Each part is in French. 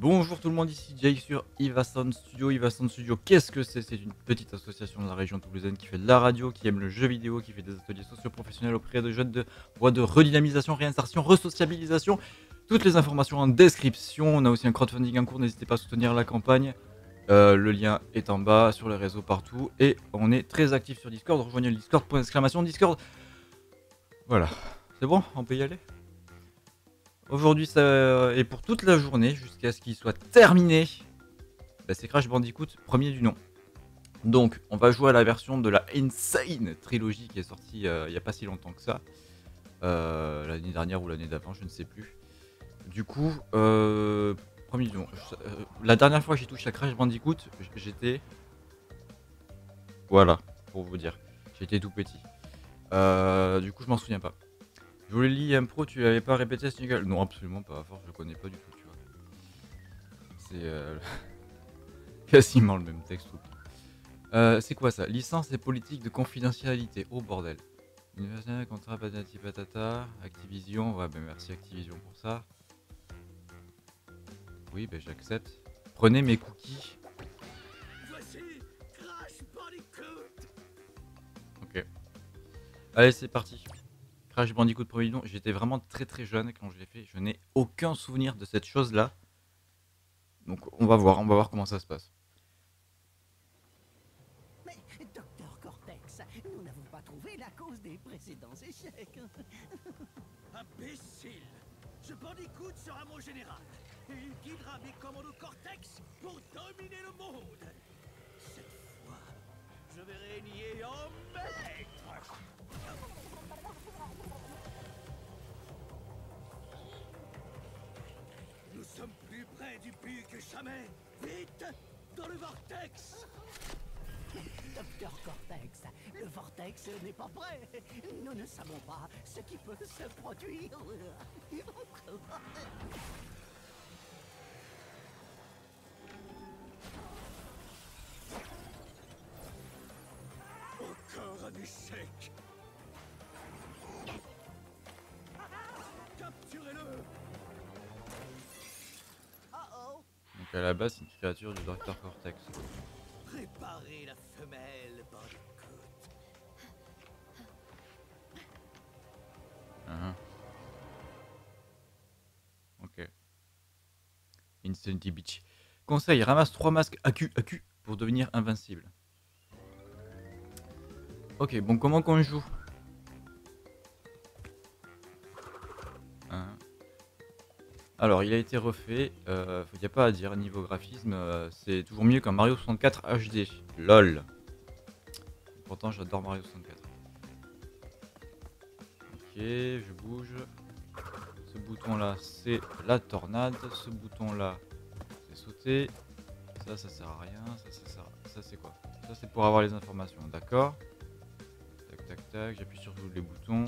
Bonjour tout le monde, ici Jake sur Ivasound Studio. Ivasound Studio, qu'est-ce que c'est? C'est une petite association de la région toulousaine qui fait de la radio, qui aime le jeu vidéo, qui fait des ateliers socio-professionnels auprès de jeunes de voies de redynamisation, réinsertion, resociabilisation. Toutes les informations en description. On a aussi un crowdfunding en cours, n'hésitez pas à soutenir la campagne. Le lien est en bas, sur les réseaux partout. Et on est très actif sur Discord, rejoignez le Discord, point exclamation Discord. Voilà, c'est bon, on peut y aller. Aujourd'hui, ça est pour toute la journée, jusqu'à ce qu'il soit terminé. Bah, c'est Crash Bandicoot, premier du nom. Donc, on va jouer à la version de la Insane trilogie qui est sortie il n'y a pas si longtemps que ça. L'année dernière ou l'année d'avant, je ne sais plus. Du coup, premier du nom. La dernière fois que j'ai touché à Crash Bandicoot, j'étais... Voilà, pour vous dire. J'étais tout petit. Du coup, je m'en souviens pas. Je voulais lire Impro, tu n'avais pas répété ce gueule? Non, absolument pas, à force, je le connais pas du tout, tu vois. C'est quasiment le même texte tout le temps. C'est quoi ça? Licence et politique de confidentialité. Oh bordel. Universal, contrat, patati patata, Activision. Ouais, ben merci Activision pour ça. Oui, ben j'accepte. Prenez mes cookies. Voici Crash Bandicoot. Ok. Allez, c'est parti. Crash Bandicoot premier nom, j'étais vraiment très jeune quand je l'ai fait, je n'ai aucun souvenir de cette chose là. Donc on va voir comment ça se passe. Mais Docteur Cortex, nous n'avons pas trouvé la cause des précédents échecs. Imbécile, ce Bandicoot sera mon général et il guidera mes commandos Cortex pour dominer le monde. Cette fois, je vais régner en maître. Nous sommes plus près du but que jamais. Vite, dans le vortex. Docteur Cortex, le vortex n'est pas prêt. Nous ne savons pas ce qui peut se produire. Encore un échec. Donc à la base, c'est une créature du Docteur Cortex. Préparez la femelle, Bandicoot. Ok. N. Sanity Beach. Conseil, ramasse 3 masques AQ pour devenir invincible. Ok, bon, comment qu'on joue? Alors, il a été refait, il n'y a pas à dire, niveau graphisme, c'est toujours mieux qu'un Mario 64 HD. LOL. Pourtant, j'adore Mario 64. Ok, je bouge. Ce bouton-là, c'est la tornade. Ce bouton-là, c'est sauter. Ça, ça sert à rien. Ça c'est quoi? Ça, c'est pour avoir les informations, d'accord. Tac, tac, tac, j'appuie sur tous les boutons.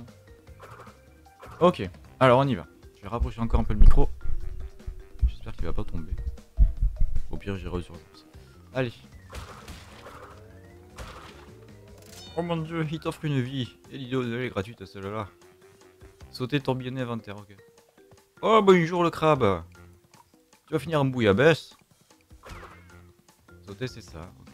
Ok, alors on y va. Je vais rapprocher encore un peu le micro. J'espère qu'il va pas tomber. Au pire, j'irai sur le pouce. Allez. Oh mon dieu, il t'offre une vie. Et l'idée de est gratuite à celle-là. Sauter, tourbillonner, inventaire, ok. Oh, bonjour le crabe. Tu vas finir en bouillabaisse. Sauter, c'est ça, ok.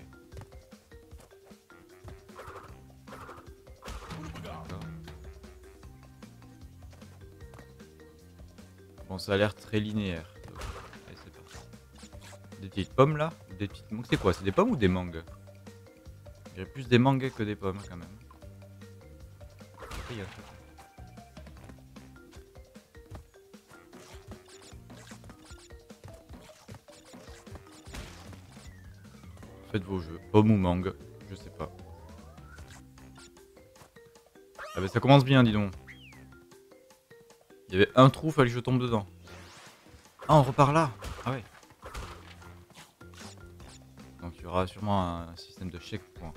Bon, ça a l'air très linéaire. Donc, allez, c'est parti. Des petites pommes là, des petites mangues. C'est quoi? C'est des pommes ou des mangues? Il y a plus des mangues que des pommes quand même. Faites vos jeux, pommes ou mangues, je sais pas. Ah bah ça commence bien, dis donc. Il y avait un trou, fallait que je tombe dedans. Ah, on repart là. Ah ouais. Donc il y aura sûrement un système de checkpoint.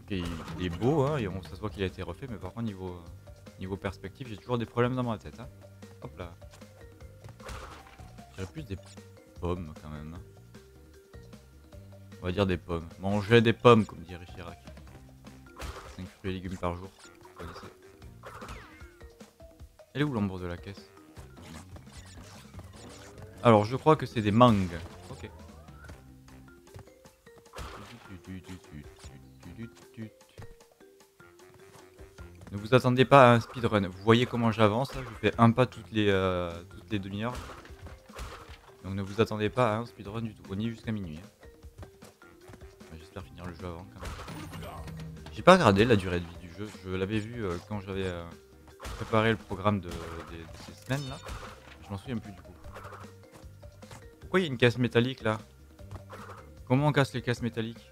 Ok, il est beau, hein, et ça se voit qu'il a été refait, mais par contre niveau perspective, j'ai toujours des problèmes dans ma tête. Hein. Hop là. J'ai plus des pommes quand même. On va dire des pommes. Manger des pommes, comme dirait Chirac. Fruits et légumes par jour, vous connaissez. Elle est où l'ombre de la caisse? Alors je crois que c'est des mangues. Ok. Ne vous attendez pas à un speedrun. Vous voyez comment j'avance, je fais un pas toutes les demi-heures. Donc ne vous attendez pas à un speedrun du tout. On y est jusqu'à minuit. J'espère finir le jeu avant quand même. J'ai pas regardé la durée de vie du jeu. Je l'avais vu quand j'avais préparé le programme de ces semaines là. Je m'en souviens plus du coup. Pourquoi il y a une caisse métallique là? Comment on casse les caisses métalliques?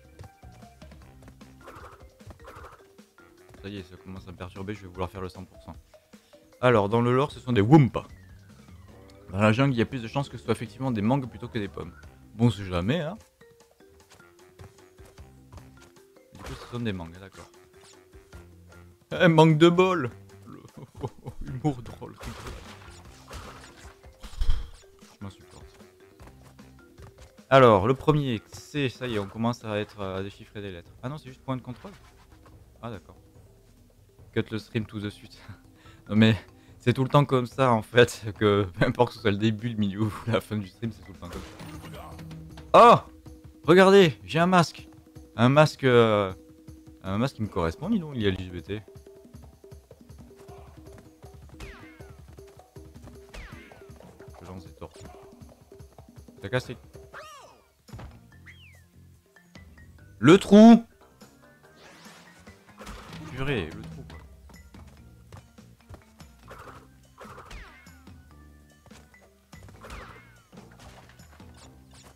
Ça y est, ça commence à me perturber, je vais vouloir faire le 100%. Alors dans le lore ce sont des Wumpa. Dans la jungle il y a plus de chances que ce soit effectivement des mangues plutôt que des pommes. Bon c'est jamais hein. Du coup ce sont des mangues, d'accord. Eh manque de bol. Humour drôle. Je m'insupporte. Alors, le premier, c'est... Ça y est, on commence à être à déchiffrer des lettres. Ah non, c'est juste point de contrôle. Ah d'accord. Cut le stream tout de suite. Non mais, c'est tout le temps comme ça en fait, que peu importe que ce soit le début, le milieu ou la fin du stream, c'est tout le temps comme ça. Oh! Regardez, j'ai un masque. Un masque... un masque qui me correspond, dis donc, il y a LGBT. Je lance des tortues. T'as cassé. Le trou! Purée, le trou quoi.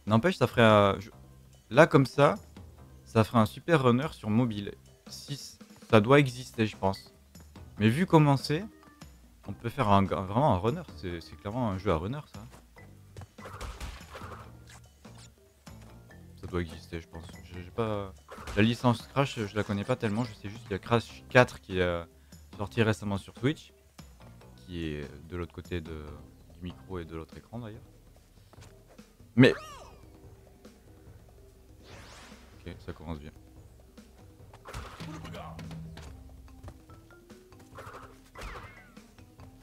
N'empêche, ça ferait un... Là, comme ça, ça ferait un super runner sur mobile. Si, ça doit exister, je pense. Mais vu comment c'est, on peut faire vraiment un runner. C'est clairement un jeu à runner, ça. Doit exister je pense. J'ai pas la licence Crash, je la connais pas tellement, je sais juste qu'il y a Crash 4 qui est sorti récemment sur Twitch, qui est de l'autre côté du micro et de l'autre écran d'ailleurs. Mais ok, ça commence bien.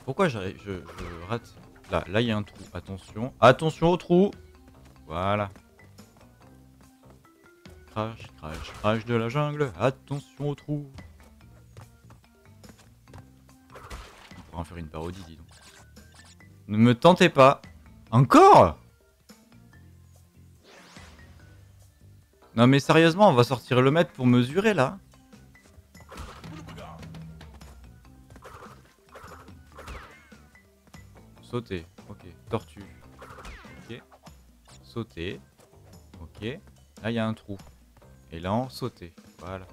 Pourquoi j'arrive, je rate là, il y a un trou, attention, attention au trou. Voilà. Crash, crash, crash de la jungle, attention au trou. On pourrait en faire une parodie, dis donc. Ne me tentez pas. Encore? Non mais sérieusement, on va sortir le mètre pour mesurer là. Sauter, ok. Tortue, ok. Sauter, ok. Là il y a un trou. Et là on sautait, voilà.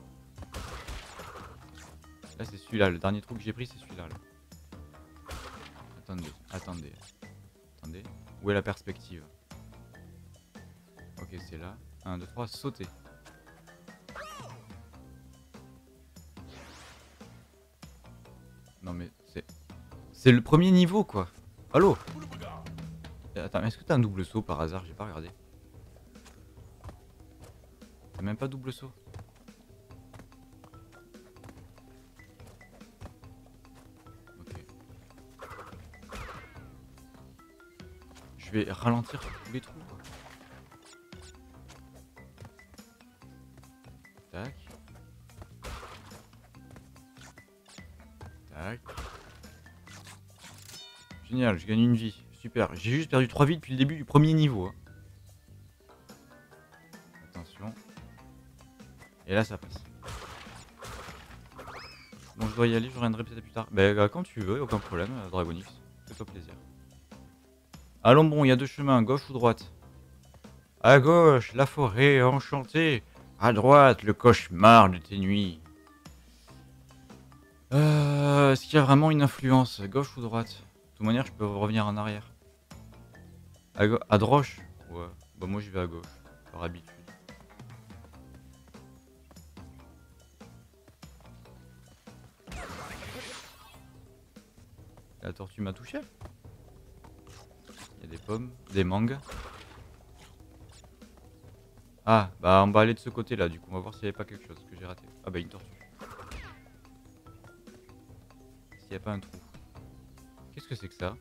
Là c'est celui-là, le dernier trou que j'ai pris c'est celui-là. Attendez, attendez. Attendez, où est la perspective? Ok c'est là, 1, 2, 3, sauter. Non mais c'est... C'est le premier niveau quoi. Allô? Attends, est-ce que t'as un double saut par hasard? J'ai pas regardé. T'as même pas double saut. Ok. Je vais ralentir sur tous les trous quoi. Tac. Tac. Génial, je gagne une vie. Super. J'ai juste perdu 3 vies depuis le début du premier niveau. Hein. Et là ça passe. Bon je dois y aller, je reviendrai peut-être plus tard. Bah quand tu veux, aucun problème, Dragonix, fais-toi plaisir. Allons bon, il y a deux chemins, gauche ou droite. À gauche, la forêt enchantée. À droite, le cauchemar de tes nuits. Est-ce qu'il y a vraiment une influence, gauche ou droite? De toute manière je peux revenir en arrière. À droite? Ouais, bah moi je vais à gauche, par habitude. La tortue m'a touché. Il y a des pommes, des mangues. Ah, bah on va aller de ce côté là, du coup on va voir s'il n'y avait pas quelque chose que j'ai raté. Ah bah une tortue. S'il n'y a pas un trou. Qu'est-ce que c'est que ça?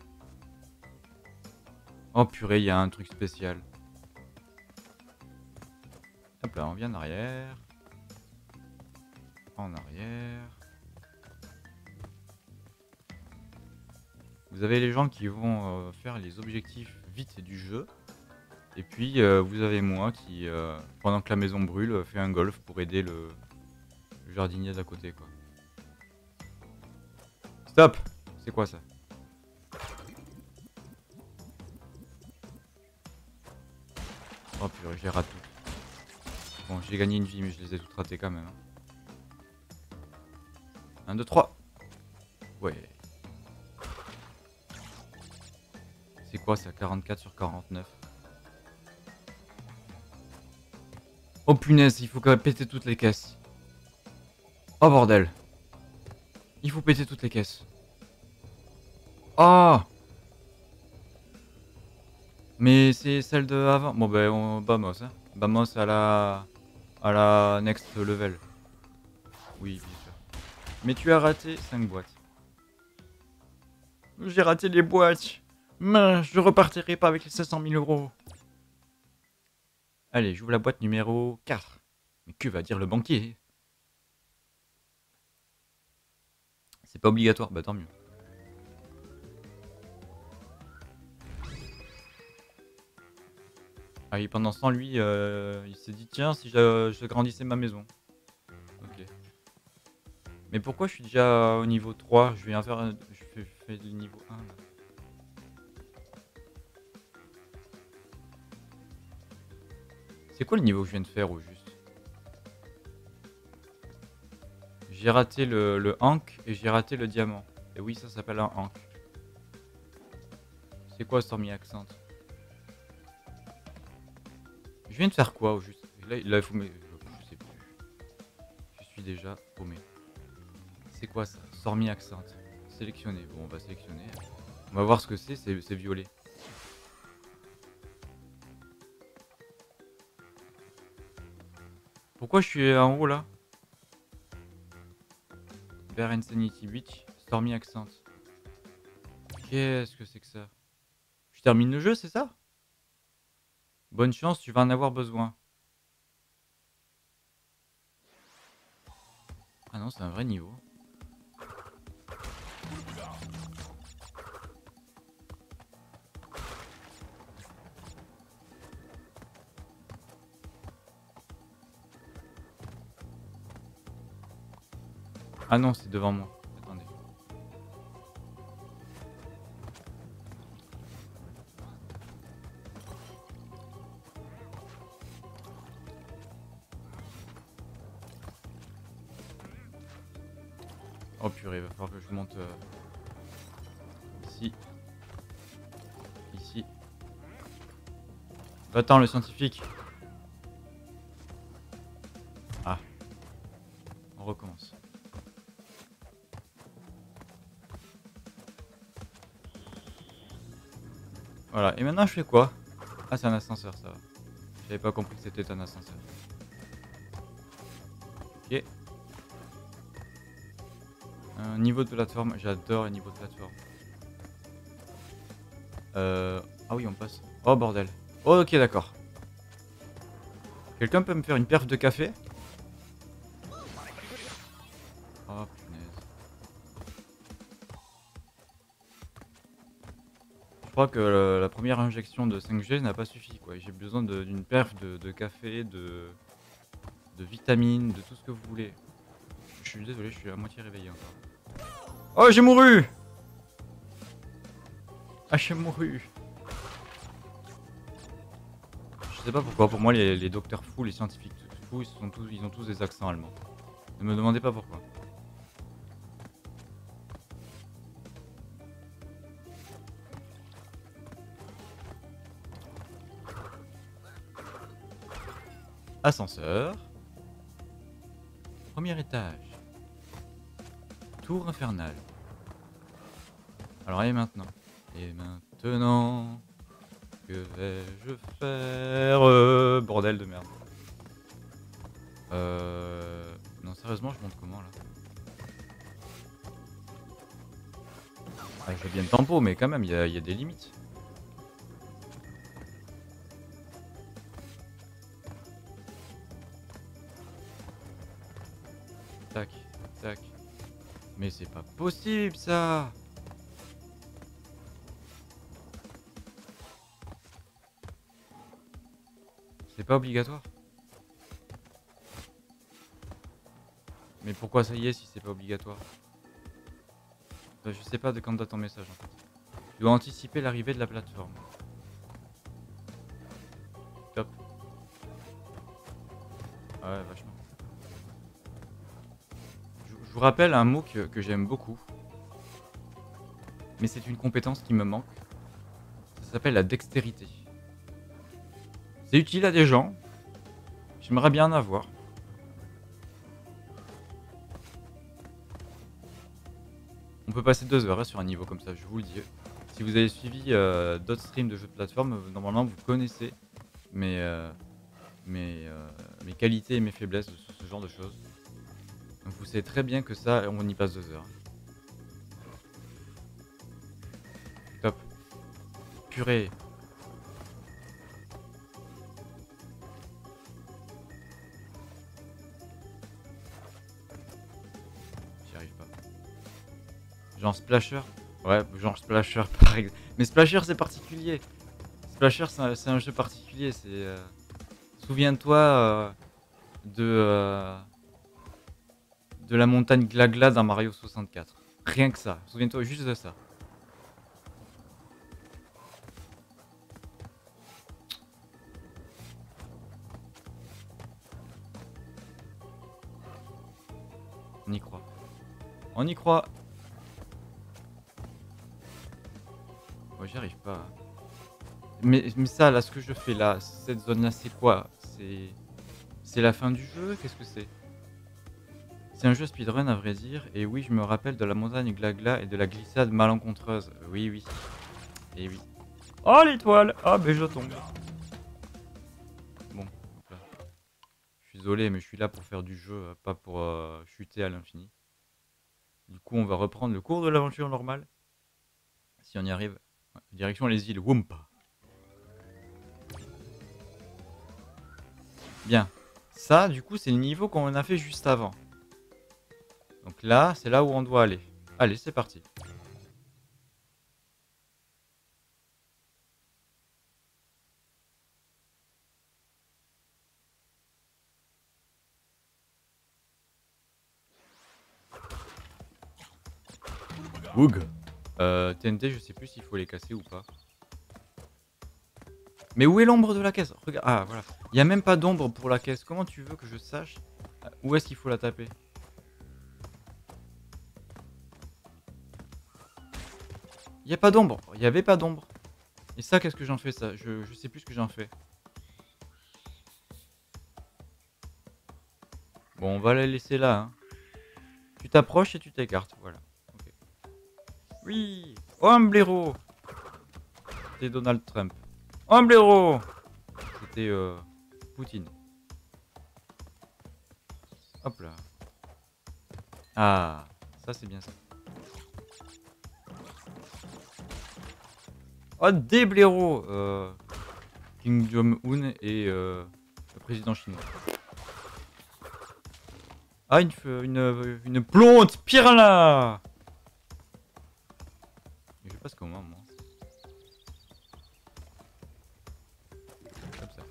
Oh purée, il y a un truc spécial. Hop là, on vient en arrière. En arrière. Vous avez les gens qui vont faire les objectifs vite du jeu. Et puis vous avez moi qui, pendant que la maison brûle, fait un golf pour aider le jardinier d'à côté, quoi. Stop! C'est quoi ça? Oh purée, je les rate toutes. Bon, j'ai gagné une vie, mais je les ai toutes ratées quand même. 1, 2, 3. Ouais. C'est quoi ça? 44 sur 49. Oh punaise, il faut quand même péter toutes les caisses. Oh bordel. Il faut péter toutes les caisses. Oh! Mais c'est celle de avant. Bon ben, on... Vamos, hein. Vamos à la next level. Oui, bien sûr. Mais tu as raté 5 boîtes. J'ai raté les boîtes. Mais je repartirai pas avec les 500 000 €. Allez, j'ouvre la boîte numéro 4. Mais que va dire le banquier? C'est pas obligatoire, bah tant mieux. Ah oui, pendant ce temps, lui, il s'est dit, tiens, si je grandissais ma maison. Ok. Mais pourquoi je suis déjà au niveau 3? Je viens faire je fais du niveau 1. Là. C'est quoi le niveau que je viens de faire au juste? J'ai raté le Hank et j'ai raté le diamant. Et oui, ça s'appelle un Hank. C'est quoi Stormy Ascent? Je viens de faire quoi au juste? Là il faut me... Je sais plus. Je suis déjà paumé. C'est quoi ça? Stormy Ascent. Sélectionner. Bon, on va sélectionner. On va voir ce que c'est. C'est violet. Pourquoi je suis en haut là? Vers N. Sanity Beach, Stormy Ascent. Qu'est-ce que c'est que ça? Je termine le jeu, c'est ça? Bonne chance, tu vas en avoir besoin. Ah non, c'est un vrai niveau. Ah non, c'est devant moi. Attendez. Oh purée, il va falloir que je monte ici. Ici. Va-t'en le scientifique. Ah. On recommence. Voilà, et maintenant je fais quoi? Ah, c'est un ascenseur, ça va. J'avais pas compris que c'était un ascenseur. Ok. Un niveau de plateforme, j'adore les niveaux de plateforme. Ah oui, on passe. Oh bordel. Oh, ok, d'accord. Quelqu'un peut me faire une perf de café? Oh punaise. Je crois que la première injection de 5G n'a pas suffi, quoi. J'ai besoin d'une perf de café, de vitamines, de tout ce que vous voulez. Je suis désolé, je suis à moitié réveillé encore. Oh, j'ai mouru! Ah, j'ai mouru! Je sais pas pourquoi, pour moi les docteurs fous, les scientifiques fous, ils ont tous des accents allemands. Ne me demandez pas pourquoi. Ascenseur. Premier étage. Tour infernale. Alors, et maintenant? Et maintenant, que vais-je faire? Bordel de merde. Non, sérieusement, je monte comment là? Je veux bien le tempo, mais quand même, il y a des limites. Tac, tac. Mais c'est pas possible, ça! C'est pas obligatoire. Mais pourquoi ça y est si c'est pas obligatoire? Je sais pas de quand date ton message en fait. Tu dois anticiper l'arrivée de la plateforme. Top. Ouais, vachement. Je vous rappelle un mot que j'aime beaucoup. Mais c'est une compétence qui me manque. Ça s'appelle la dextérité. C'est utile à des gens. J'aimerais bien en avoir. On peut passer 2 heures sur un niveau comme ça, je vous le dis. Si vous avez suivi d'autres streams de jeux de plateforme, normalement vous connaissez mes qualités et mes faiblesses sur ce genre de choses. Donc vous savez très bien que ça, on y passe 2 heures. Top. Purée. Genre Splasher? Ouais, genre Splasher par exemple. Mais Splasher c'est particulier. Splasher c'est un jeu particulier. C'est souviens-toi de la montagne Glagla dans Mario 64. Rien que ça. Souviens-toi juste de ça. On y croit. On y croit. J'y arrive pas. Mais ça, là, ce que je fais là, cette zone-là, c'est quoi? C'est la fin du jeu? Qu'est-ce que c'est? C'est un jeu speedrun, à vrai dire. Et oui, je me rappelle de la montagne Glagla et de la glissade malencontreuse. Oui, oui. Et oui. Oh, l'étoile! Ah, ben je tombe. Bon. Je suis désolé, mais je suis là pour faire du jeu, pas pour chuter à l'infini. Du coup, on va reprendre le cours de l'aventure normale. Si on y arrive. Direction les îles Wumpa. Bien. Ça, du coup, c'est le niveau qu'on a fait juste avant. Donc là, c'est là où on doit aller. Allez, c'est parti. Woog. TNT, je sais plus s'il faut les casser ou pas. Mais où est l'ombre de la caisse? Regarde, ah voilà. Il n'y a même pas d'ombre pour la caisse. Comment tu veux que je sache où est-ce qu'il faut la taper? Il n'y a pas d'ombre. Il n'y avait pas d'ombre. Et ça, qu'est-ce que j'en fais ça? Je sais plus ce que j'en fais. Bon, on va la laisser là. Hein. Tu t'approches et tu t'écartes. Voilà. Oui, oh un blaireau. C'était Donald Trump. Oh un blaireau. C'était Poutine. Hop là. Ah, ça c'est bien ça. Oh des blaireaux. Kim Jong-un et le président chinois. Ah une plante piranha. Parce qu'au moins, moi. Comme ça.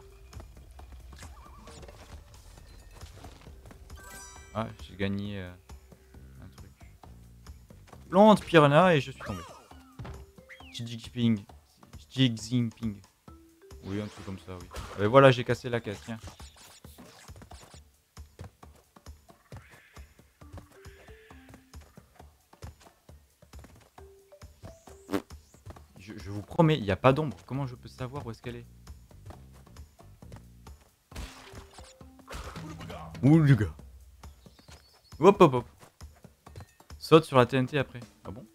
Ah, j'ai gagné un truc. Plante piranha et je suis tombé. Jinping. Jinping. Oui, un truc comme ça, oui. Et voilà, j'ai cassé la caisse, tiens. Mais il n'y a pas d'ombre. Comment je peux savoir où est-ce qu'elle est? Ouh le gars. Hop hop hop. Saute sur la TNT après. Ah bon?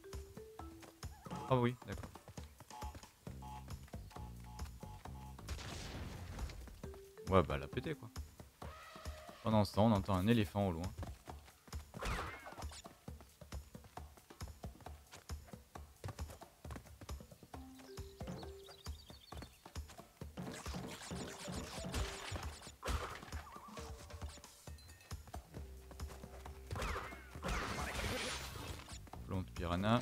Ah oui, d'accord. Ouais bah elle a pété quoi. Pendant ce temps on entend un éléphant au loin. mana.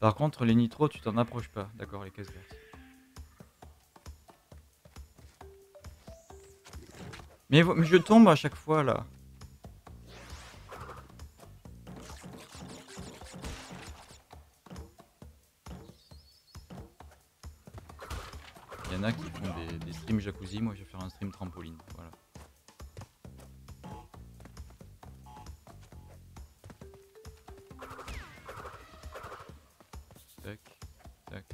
Par contre, les nitros, tu t'en approches pas. D'accord, les caisses vertes. Mais je tombe à chaque fois, là. Il y en a qui font des streams jacuzzi, moi je vais faire un stream trampoline. Voilà. Tac, tac.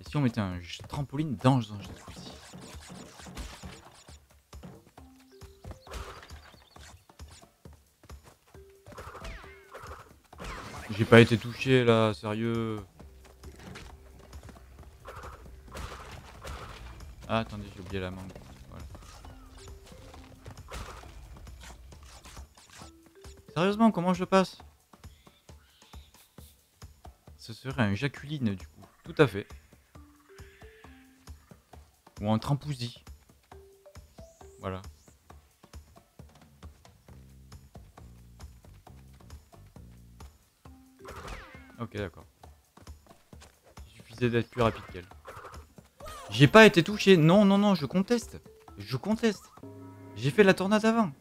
Et si on mettait un trampoline dans un jacuzzi? J'ai pas été touché là, sérieux. Ah, attendez, j'ai oublié la mangue. Voilà. Sérieusement, comment je passe? Ce serait un jaculine, du coup. Tout à fait. Ou un trampouzi. Voilà. Ok, d'accord. Il suffisait d'être plus rapide qu'elle. J'ai pas été touché. Non, non, non, je conteste. Je conteste. J'ai fait la tornade avant.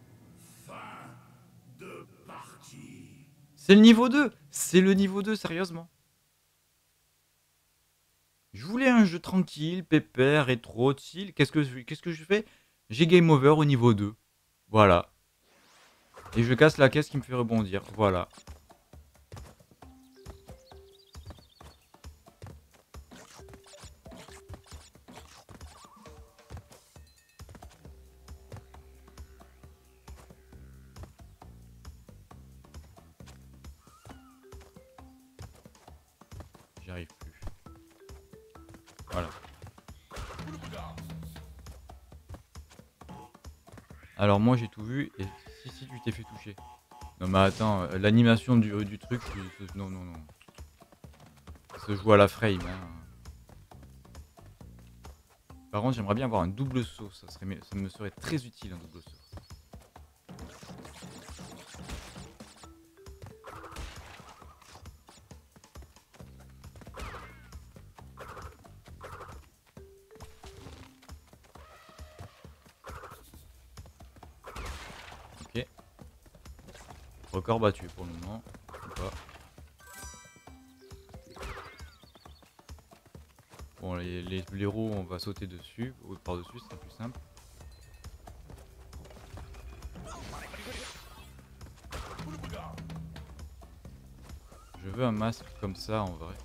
C'est le niveau 2. C'est le niveau 2, sérieusement. Je voulais un jeu tranquille, pépère, rétro, chill. Qu'est-ce que je fais? J'ai game over au niveau 2. Voilà. Et je casse la caisse qui me fait rebondir. Voilà. Alors moi j'ai tout vu et si tu t'es fait toucher. Non mais attends, l'animation du truc, non non non. Ça se joue à la frame. Hein. Par contre j'aimerais bien avoir un double saut, ça me serait très utile un double saut. Encore battu pour le moment. Bon, les roues, on va sauter dessus, par-dessus, c'est plus simple. Je veux un masque comme ça en vrai.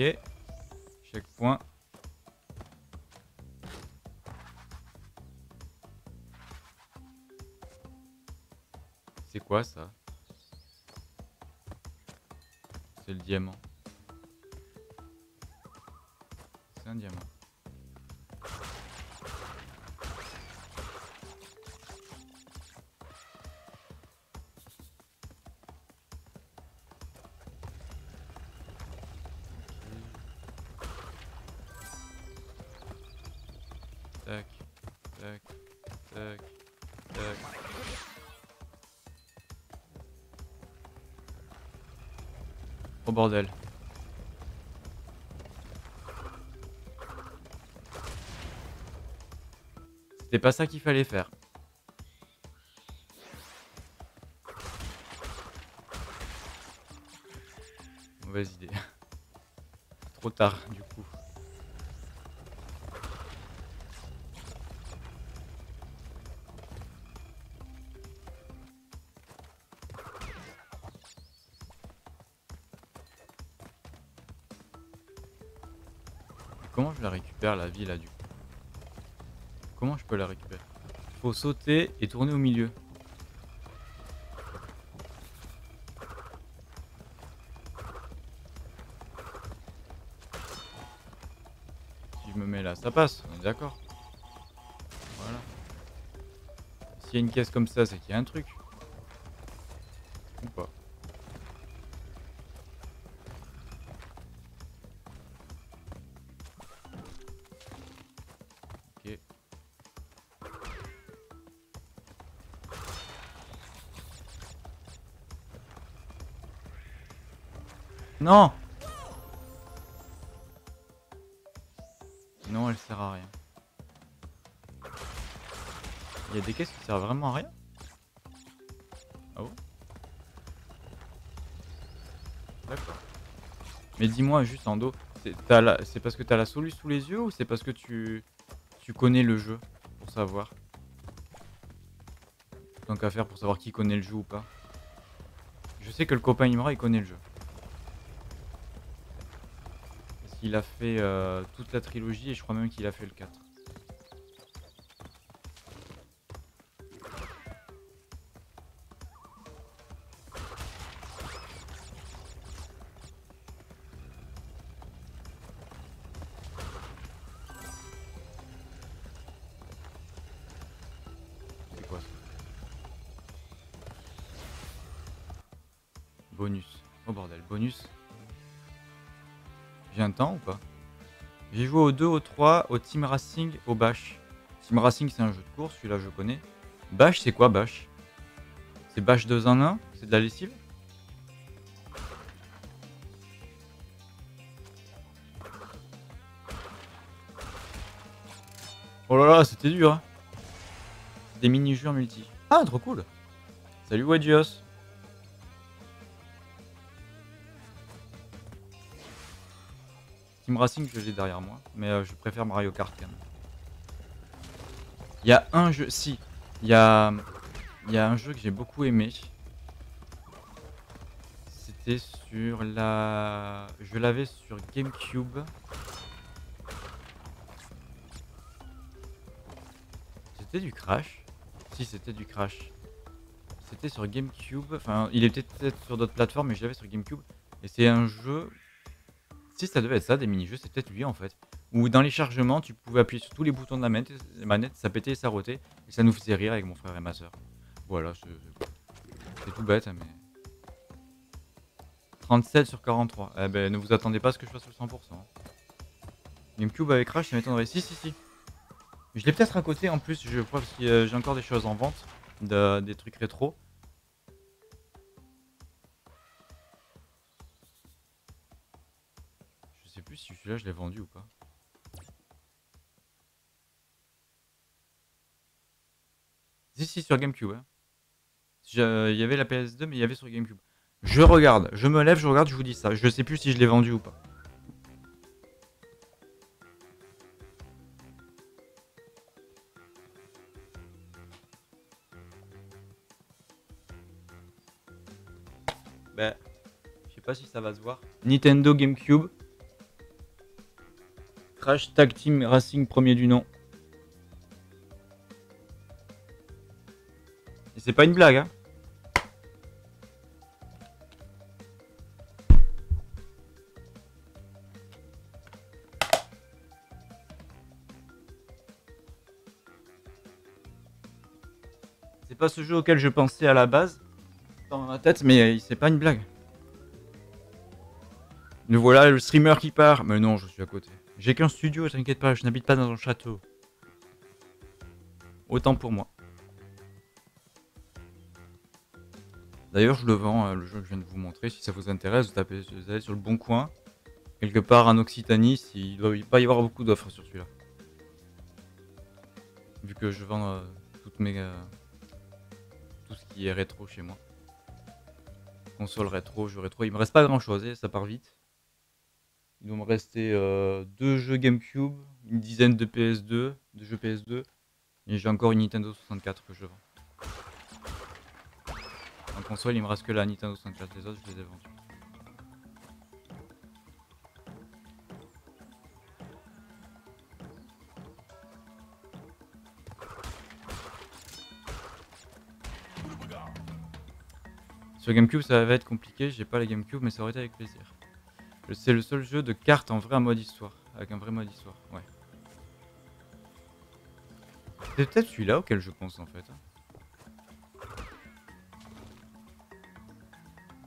Ok, checkpoint. C'est quoi ça? C'est le diamant. C'est un diamant. Bordel. C'était pas ça qu'il fallait faire. Mauvaise idée. Trop tard du coup. Comment je la récupère la vie là du coup? Comment je peux la récupérer? Faut sauter et tourner au milieu. Si je me mets là, ça passe, on est d'accord? Voilà. S'il y a une caisse comme ça, c'est qu'il y a un truc. Ou pas. Ok. Non! Non, elle sert à rien. Il y a des caisses qui servent vraiment à rien. Ah bon? D'accord. Mais dis-moi juste en dos, c'est parce que t'as la soluce sous les yeux ou c'est parce que tu connais le jeu pour savoir? Tant qu'à faire pour savoir qui connaît le jeu ou pas. Je sais que le copain Imra, il connaît le jeu. Parce qu'il a fait toute la trilogie et je crois même qu'il a fait le 4. Ou pas? J'ai joué au 2, au 3, au Team Racing, au Bash. Team Racing, c'est un jeu de course, celui-là je connais. Bash, c'est quoi Bash? C'est Bash 2 en 1, c'est de la lessive? Oh là là, c'était dur hein. Des mini-jeux en multi. Ah, trop cool. Salut Wadios. Team Racing que j'ai derrière moi, mais je préfère Mario Kart quand même. Il y a un jeu, si, il y a un jeu que j'ai beaucoup aimé. C'était sur la... Je l'avais sur GameCube. C'était du Crash? Si, c'était du Crash. C'était sur GameCube, enfin il était peut-être sur d'autres plateformes, mais je l'avais sur GameCube. Et c'est un jeu... Si ça devait être ça, des mini-jeux, c'est peut-être lui en fait. Ou dans les chargements, tu pouvais appuyer sur tous les boutons de la manette, ça pétait et ça rotait. Et ça nous faisait rire avec mon frère et ma soeur. Voilà, c'est tout bête, mais... 37 sur 43. Eh ben, ne vous attendez pas à ce que je fasse le 100%. GameCube avec Crash, ça m'étonnerait. Si, si, si. Je l'ai peut-être à côté en plus, je crois, parce que j'ai encore des choses en vente, des trucs rétro. Si celui-là je l'ai vendu ou pas. Si si sur GameCube hein. Il y avait la PS2 mais il y avait sur GameCube. Je regarde, je me lève, je regarde, je vous dis ça. Je sais plus si je l'ai vendu ou pas. Bah, je sais pas si ça va se voir. Nintendo GameCube. Crash Tag Team Racing, premier du nom. Et c'est pas une blague, hein. C'est pas ce jeu auquel je pensais à la base, dans ma tête, mais c'est pas une blague. Nous voilà le streamer qui part. Mais non, je suis à côté. J'ai qu'un studio, t'inquiète pas, je n'habite pas dans un château. Autant pour moi. D'ailleurs, je le vends, le jeu que je viens de vous montrer. Si ça vous intéresse, vous tapez, vous allez sur le bon coin. Quelque part en Occitanie, il ne doit pas y avoir beaucoup d'offres sur celui-là. Vu que je vends tout ce qui est rétro chez moi. Console rétro, jeu rétro, il me reste pas grand-chose, et ça part vite. Il doit me rester 2 jeux GameCube, une dizaine de PS2, 2 jeux PS2, et j'ai encore une Nintendo 64 que je vends. En console, il me reste que la Nintendo 64, les autres, je les ai vendus. Sur GameCube, ça va être compliqué, j'ai pas la GameCube, mais ça aurait été avec plaisir. C'est le seul jeu de cartes en vrai mode histoire. Avec un vrai mode histoire, ouais. C'est peut-être celui-là auquel je pense en fait.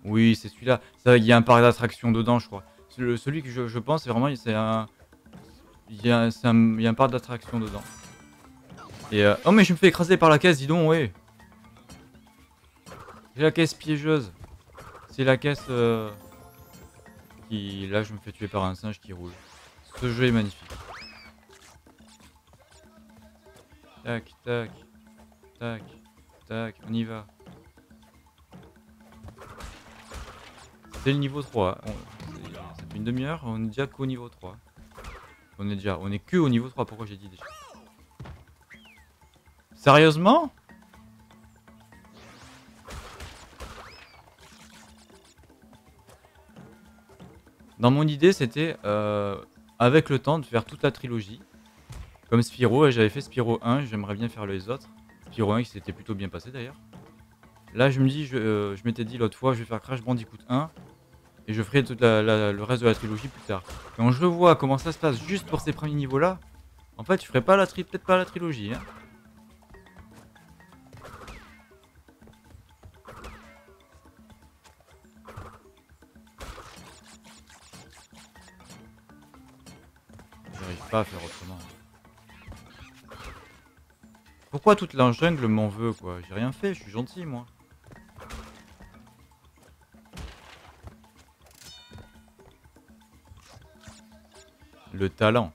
Oui, c'est celui-là. Il y a un parc d'attractions dedans, je crois. Celui que je pense, c'est vraiment... Il y a un parc d'attractions dedans. Et oh, mais je me fais écraser par la caisse, dis donc, ouais. J'ai la caisse piégeuse. C'est la caisse... qui... Là, je me fais tuer par un singe qui roule. Ce jeu est magnifique. Tac, tac, tac, tac, on y va. C'est le niveau 3. Ça fait une demi-heure, on est déjà qu'au niveau 3. On est que au niveau 3, pourquoi j'ai dit déjà? Sérieusement? Dans mon idée, c'était avec le temps de faire toute la trilogie. Comme Spyro, j'avais fait Spyro 1, j'aimerais bien faire les autres. Spyro 1 qui s'était plutôt bien passé d'ailleurs. Là je me dis, je m'étais dit l'autre fois, je vais faire Crash Bandicoot 1 et je ferai toute le reste de la trilogie plus tard. Quand je vois comment ça se passe juste pour ces premiers niveaux là, en fait je ferai pas peut-être pas la trilogie. Hein. J'arrive pas à faire autrement. Pourquoi toute la jungle m'en veut quoi? J'ai rien fait, je suis gentil moi. Le talent.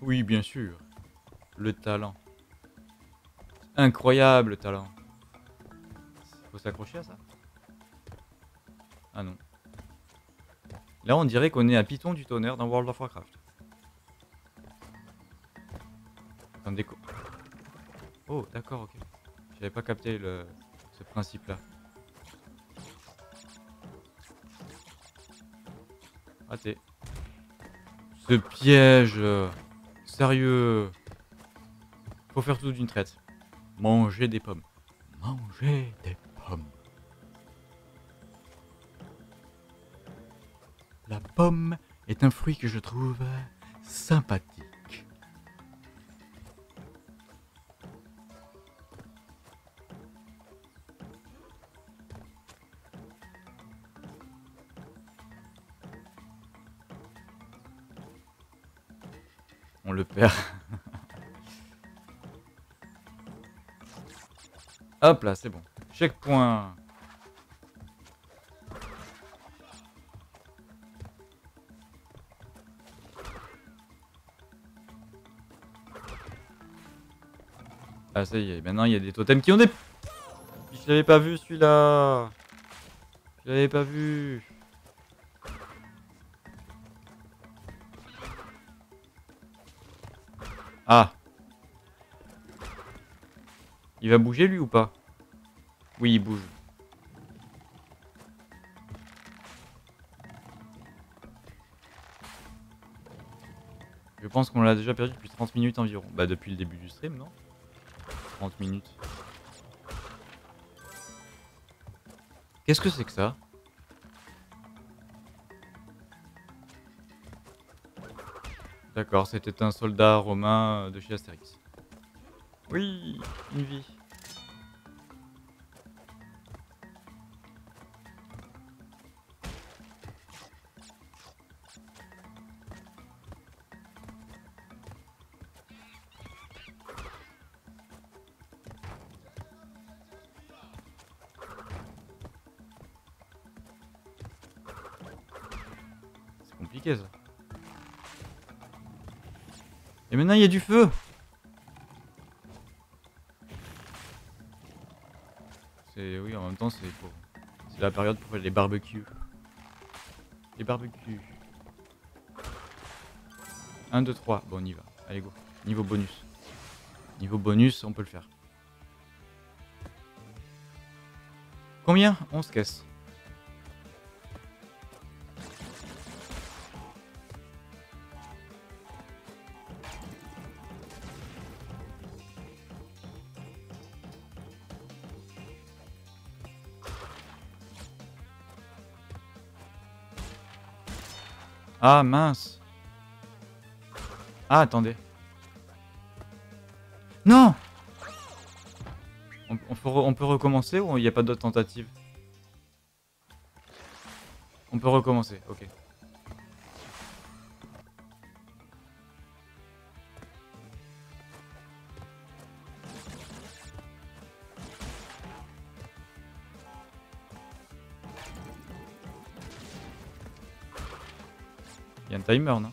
Oui bien sûr. Le talent. Incroyable le talent. Faut s'accrocher à ça? Ah non. Là on dirait qu'on est à Python du tonnerre dans World of Warcraft. Attendez quoi? Oh d'accord, ok. J'avais pas capté ce principe là. Raté. Ce piège. Sérieux. Faut faire tout d'une traite. Manger des pommes. Manger des pommes. La pomme est un fruit que je trouve sympathique. On le perd. Hop là, c'est bon. Checkpoint. Ah ça y est, maintenant il y a des totems qui ont des... Je l'avais pas vu celui-là. Je l'avais pas vu. Ah. Il va bouger lui ou pas? Oui, il bouge. Je pense qu'on l'a déjà perdu depuis 30 minutes environ. Bah depuis le début du stream, non? 30 minutes. Qu'est-ce que c'est que ça? D'accord, c'était un soldat romain de chez Astérix. Oui, une vie. C'est compliqué ça. Et maintenant il y a du feu. C'est... oui en même temps c'est pour... c'est la période pour les barbecues. Les barbecues. 1, 2, 3. Bon on y va. Allez go. Niveau bonus. Niveau bonus on peut le faire. Combien? 11 caisses. Ah mince. Ah attendez. Non. On peut recommencer ou il n'y a pas d'autres tentatives? On peut recommencer, ok. Il y a un timer, non?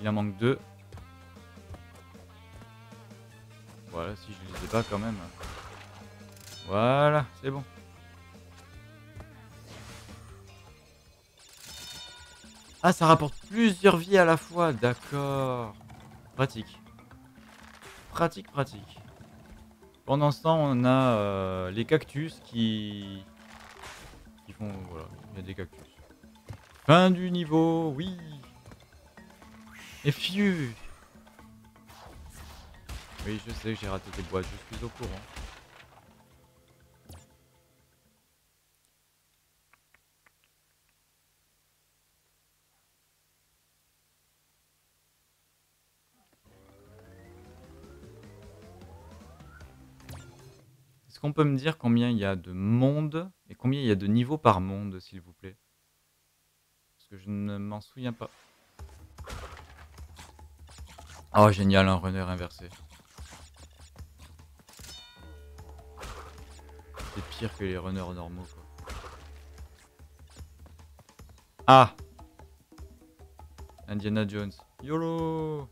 Il en manque deux. Voilà, si je les ai pas quand même. Voilà, c'est bon. Ah, ça rapporte plusieurs vies à la fois, d'accord. Pratique. Pratique, pratique. Pendant ce temps, on a les cactus qui font... Voilà, il y a des cactus. Fin du niveau, oui. Et fiu. Oui, je sais que j'ai raté des boîtes, je suis au courant. Est-ce qu'on peut me dire combien il y a de monde et combien il y a de niveaux par monde, s'il vous plaît? Parce que je ne m'en souviens pas. Oh, génial, un runner inversé. C'est pire que les runners normaux, quoi. Ah, Indiana Jones. YOLO.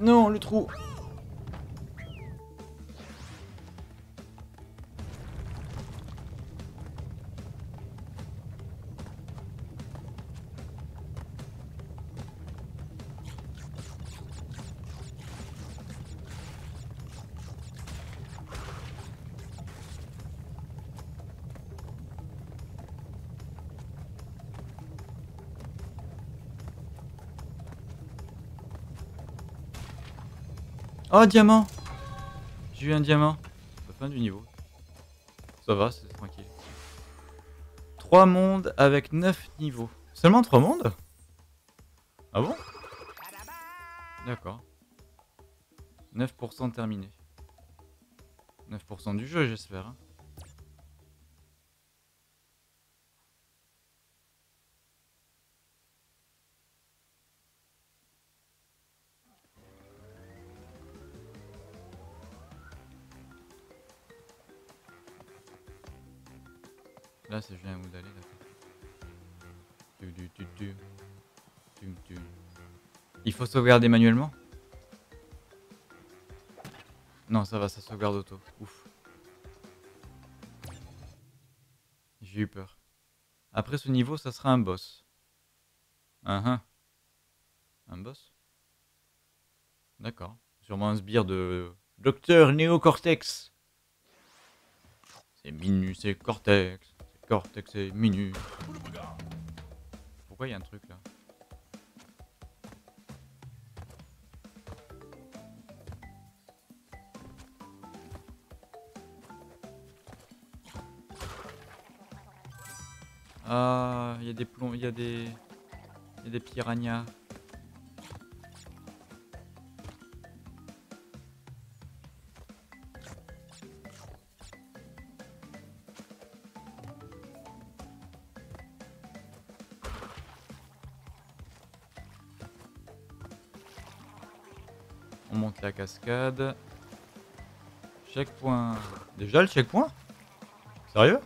Non, le trou. Oh, diamant! J'ai eu un diamant. La fin du niveau. Ça va, c'est tranquille. 3 mondes avec 9 niveaux. Seulement 3 mondes? Ah bon? D'accord. 9% terminé. 9% du jeu, j'espère. Hein. Là, c'est bien où d'aller. Il faut sauvegarder manuellement? Non, ça va, ça sauvegarde auto. Ouf. J'ai eu peur. Après ce niveau, ça sera un boss. Un boss? D'accord. Sûrement un sbire de Docteur Cortex. C'est Minus et Cortex. Cortex et Minus. Pourquoi il y a un truc là? Ah, il y a des plombs, il y a des... Il y a des piranhas. La cascade. Checkpoint. Déjà le checkpoint? Sérieux?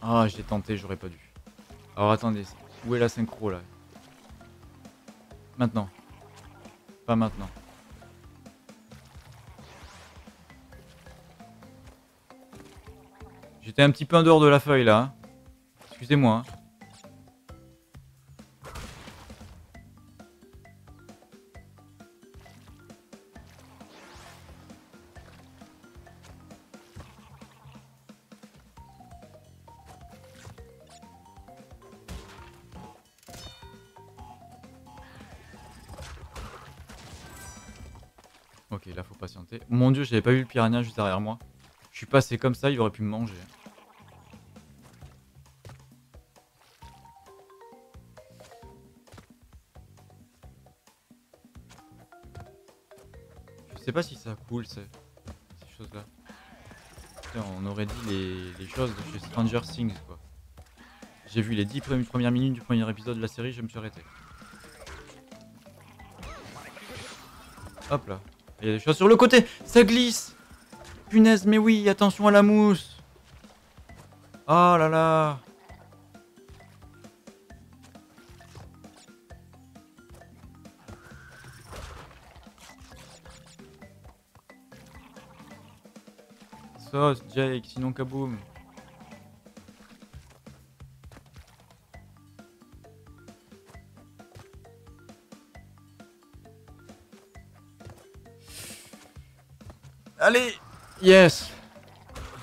Ah, j'ai tenté, j'aurais pas dû. Alors attendez, où est la synchro là? Maintenant. Pas maintenant. J'étais un petit peu en dehors de la feuille là. Excusez-moi. Ok, là faut patienter. Mon dieu, j'avais pas vu le piranha juste derrière moi. Je suis passé comme ça, il aurait pu me manger. Je sais pas si ça coule ces choses-là. On aurait dit les choses de chez Stranger Things quoi. J'ai vu les 10 premières minutes du premier épisode de la série, je me suis arrêté. Hop là. Il y a des choses sur le côté, ça glisse. Punaise, mais oui, attention à la mousse. Oh là là. Sauce, Jake, sinon kaboum. Allez, yes.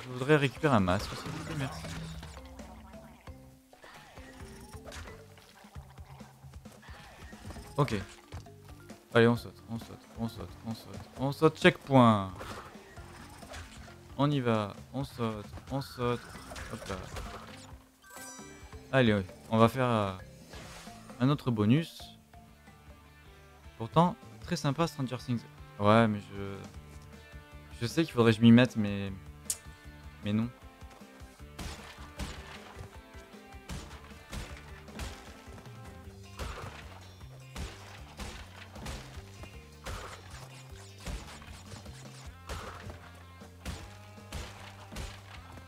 Je voudrais récupérer un masque, s'il vous plaît, merci. Ok. Allez, on saute, on saute, on saute, on saute, on saute, checkpoint. On y va, on saute, hop là. Allez, on va faire un autre bonus. Pourtant, très sympa Stranger Things. Ouais, mais je sais qu'il faudrait que je m'y mette, mais non.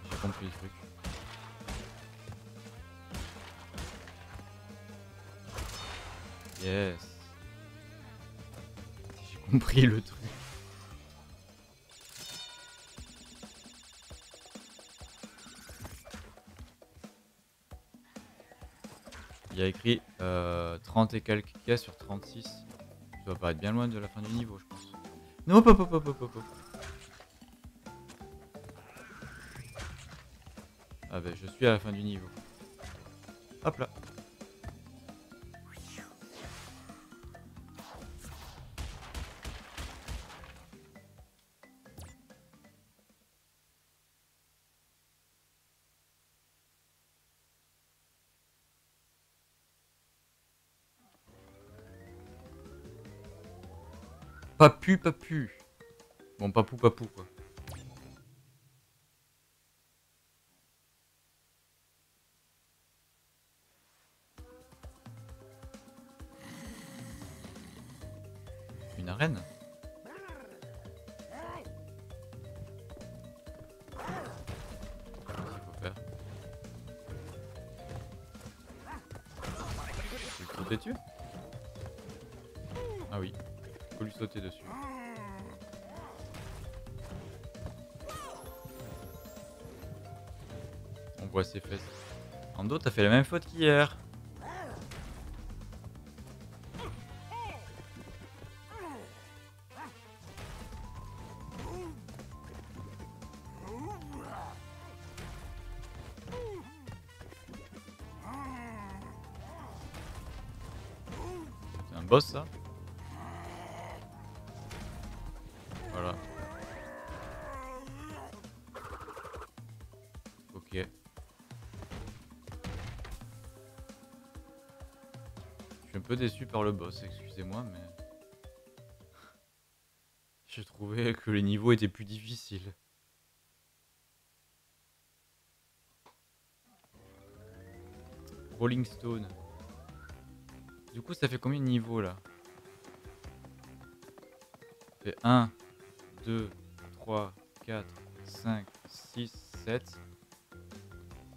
J'ai compris le truc. Yes. J'ai compris le truc. Il y a écrit 30 et quelques pièces sur 36. Ça doit pas être bien loin de la fin du niveau, je pense. Non, hop, hop, hop, hop, hop, hop. Ah ben, je suis à la fin du niveau. Hop là. Papu Papu. Bon, Papu Papu quoi. Une arène. Qu'est-ce qu'il faut faire? Je vais sauter dessus. Ah oui. Faut lui sauter dessus. On voit ses fesses. Ando, t'as fait la même faute qu'hier. C'est un boss ça? Peu déçu par le boss, excusez-moi, mais j'ai trouvé que les niveaux étaient plus difficiles. Rolling Stone. Du coup, ça fait combien de niveaux là? Ça fait 1, 2, 3, 4, 5, 6, 7.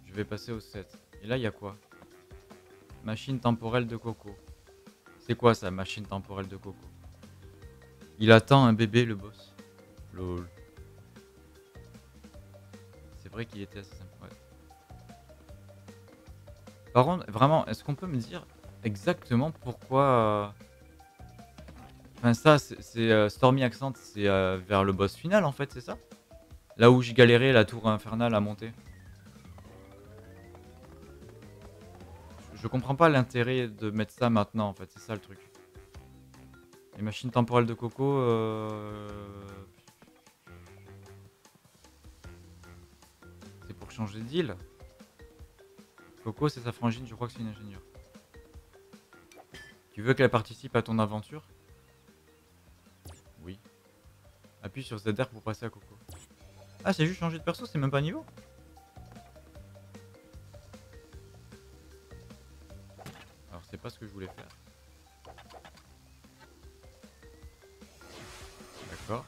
Je vais passer au 7. Et là, il y a quoi? Machine temporelle de Coco. C'est quoi ça, machine temporelle de Coco? Il attend un bébé, le boss. Lol. C'est vrai qu'il était assez simple. Par contre, vraiment, est-ce qu'on peut me dire exactement pourquoi... Enfin ça, c'est Stormy Ascent, c'est vers le boss final en fait, c'est ça? Là où j'ai galéré la tour infernale à monter. Je comprends pas l'intérêt de mettre ça maintenant en fait, c'est ça le truc. Les machines temporelles de Coco... C'est pour changer d'île. Coco c'est sa frangine, je crois que c'est une ingénieure. Tu veux qu'elle participe à ton aventure? Oui. Appuie sur ZR pour passer à Coco. Ah c'est juste changer de perso, c'est même pas niveau. Alors c'est pas ce que je voulais faire. D'accord.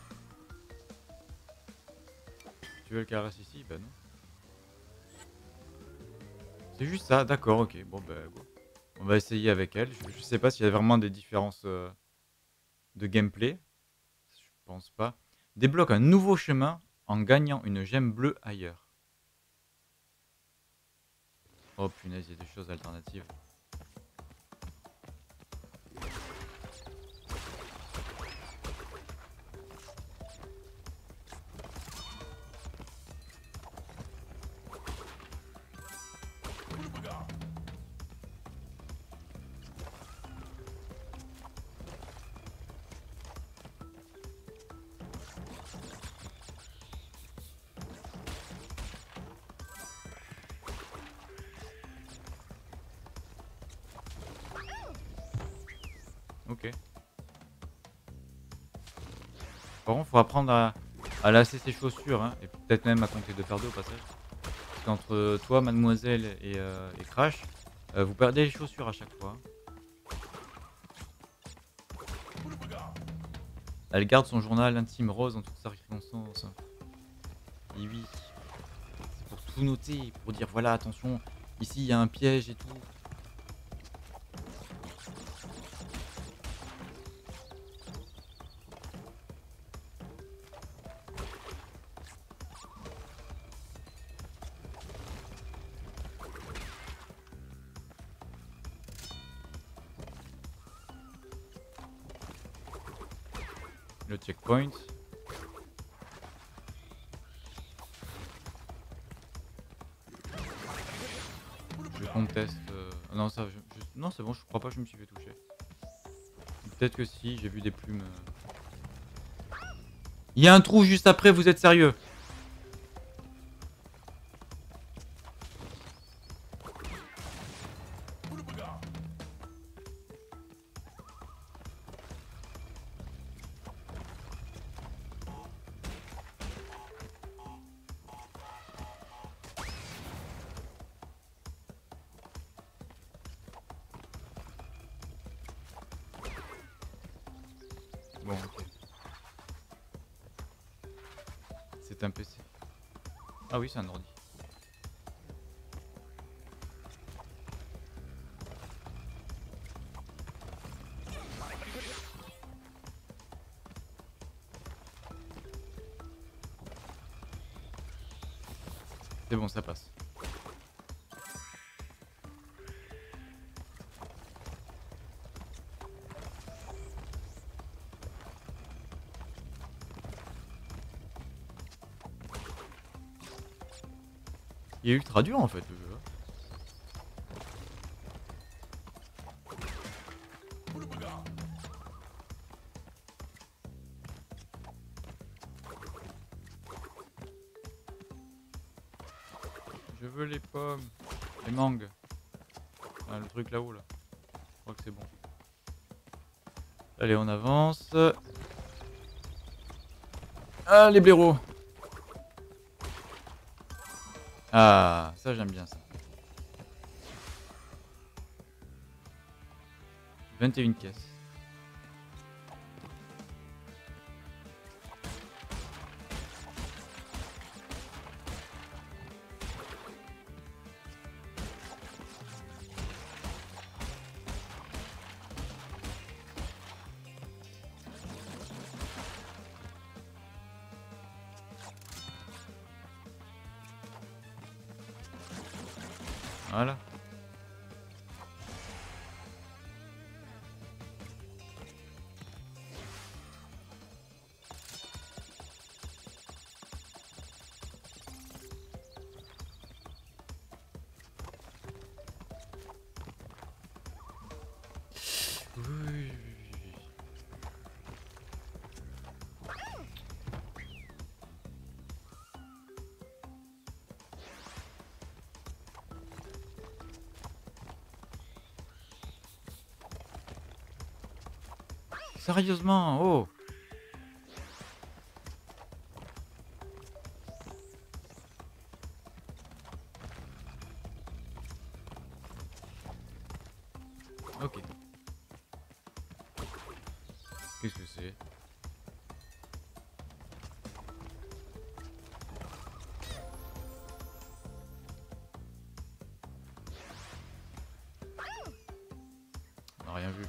Tu veux le caresse ici? Bah non. C'est juste ça, d'accord, ok. Bon bah bon. On va essayer avec elle. Je sais pas s'il y a vraiment des différences de gameplay. Je pense pas. Débloque un nouveau chemin en gagnant une gemme bleue ailleurs. Oh punaise, il y a des choses alternatives. Faut apprendre à lasser ses chaussures, hein, et peut-être même à compter 2 par 2 au passage. Parce qu'entre toi, mademoiselle et Crash, vous perdez les chaussures à chaque fois. Elle garde son journal intime rose en toute circonstance. Et oui, c'est pour tout noter, pour dire voilà, attention, ici il y a un piège et tout. Checkpoint. Je conteste. Non, ça. Non, c'est bon, je crois pas que je me suis fait toucher. Peut-être que si, j'ai vu des plumes. Il y a un trou juste après, vous êtes sérieux? Oui, c'est un ordi. C'est bon, ça passe. Il est ultra dur en fait le jeu. Je veux les pommes, les mangues. Ah, le truc là-haut là. Je crois que c'est bon. Allez, on avance. Ah, les blaireaux. Ah, ça j'aime bien ça. 21 caisses. Sérieusement, oh! Ok. Qu'est-ce que c'est? On n'a rien vu.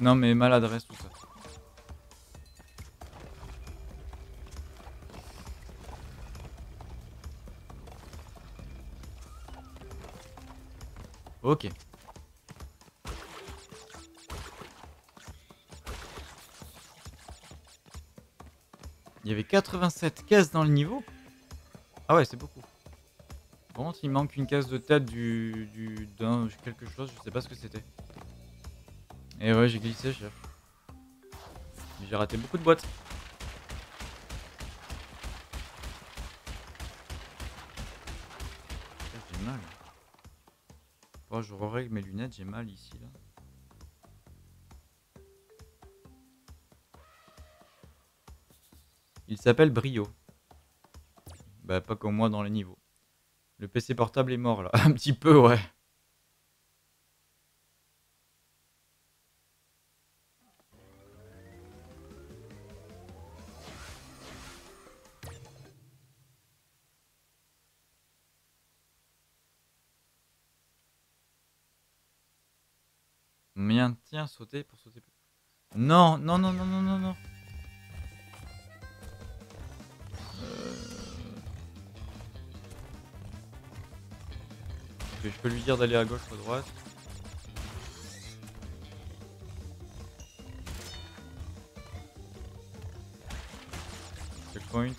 Non mais maladresse tout ça. Ok. Il y avait 87 cases dans le niveau. Ah ouais, c'est beaucoup. Par contre, il manque une case de tête d'un quelque chose, je sais pas ce que c'était. Et ouais, j'ai glissé, chef. J'ai raté beaucoup de boîtes. J'ai mal. Oh, je règle mes lunettes, j'ai mal ici là. Il s'appelle Brio. Bah pas comme moi dans les niveaux. Le PC portable est mort là. Un petit peu ouais. Tiens, sauter pour sauter. Non, non, non, non, non, non, non. Je peux lui dire d'aller à gauche ou à droite. Checkpoint.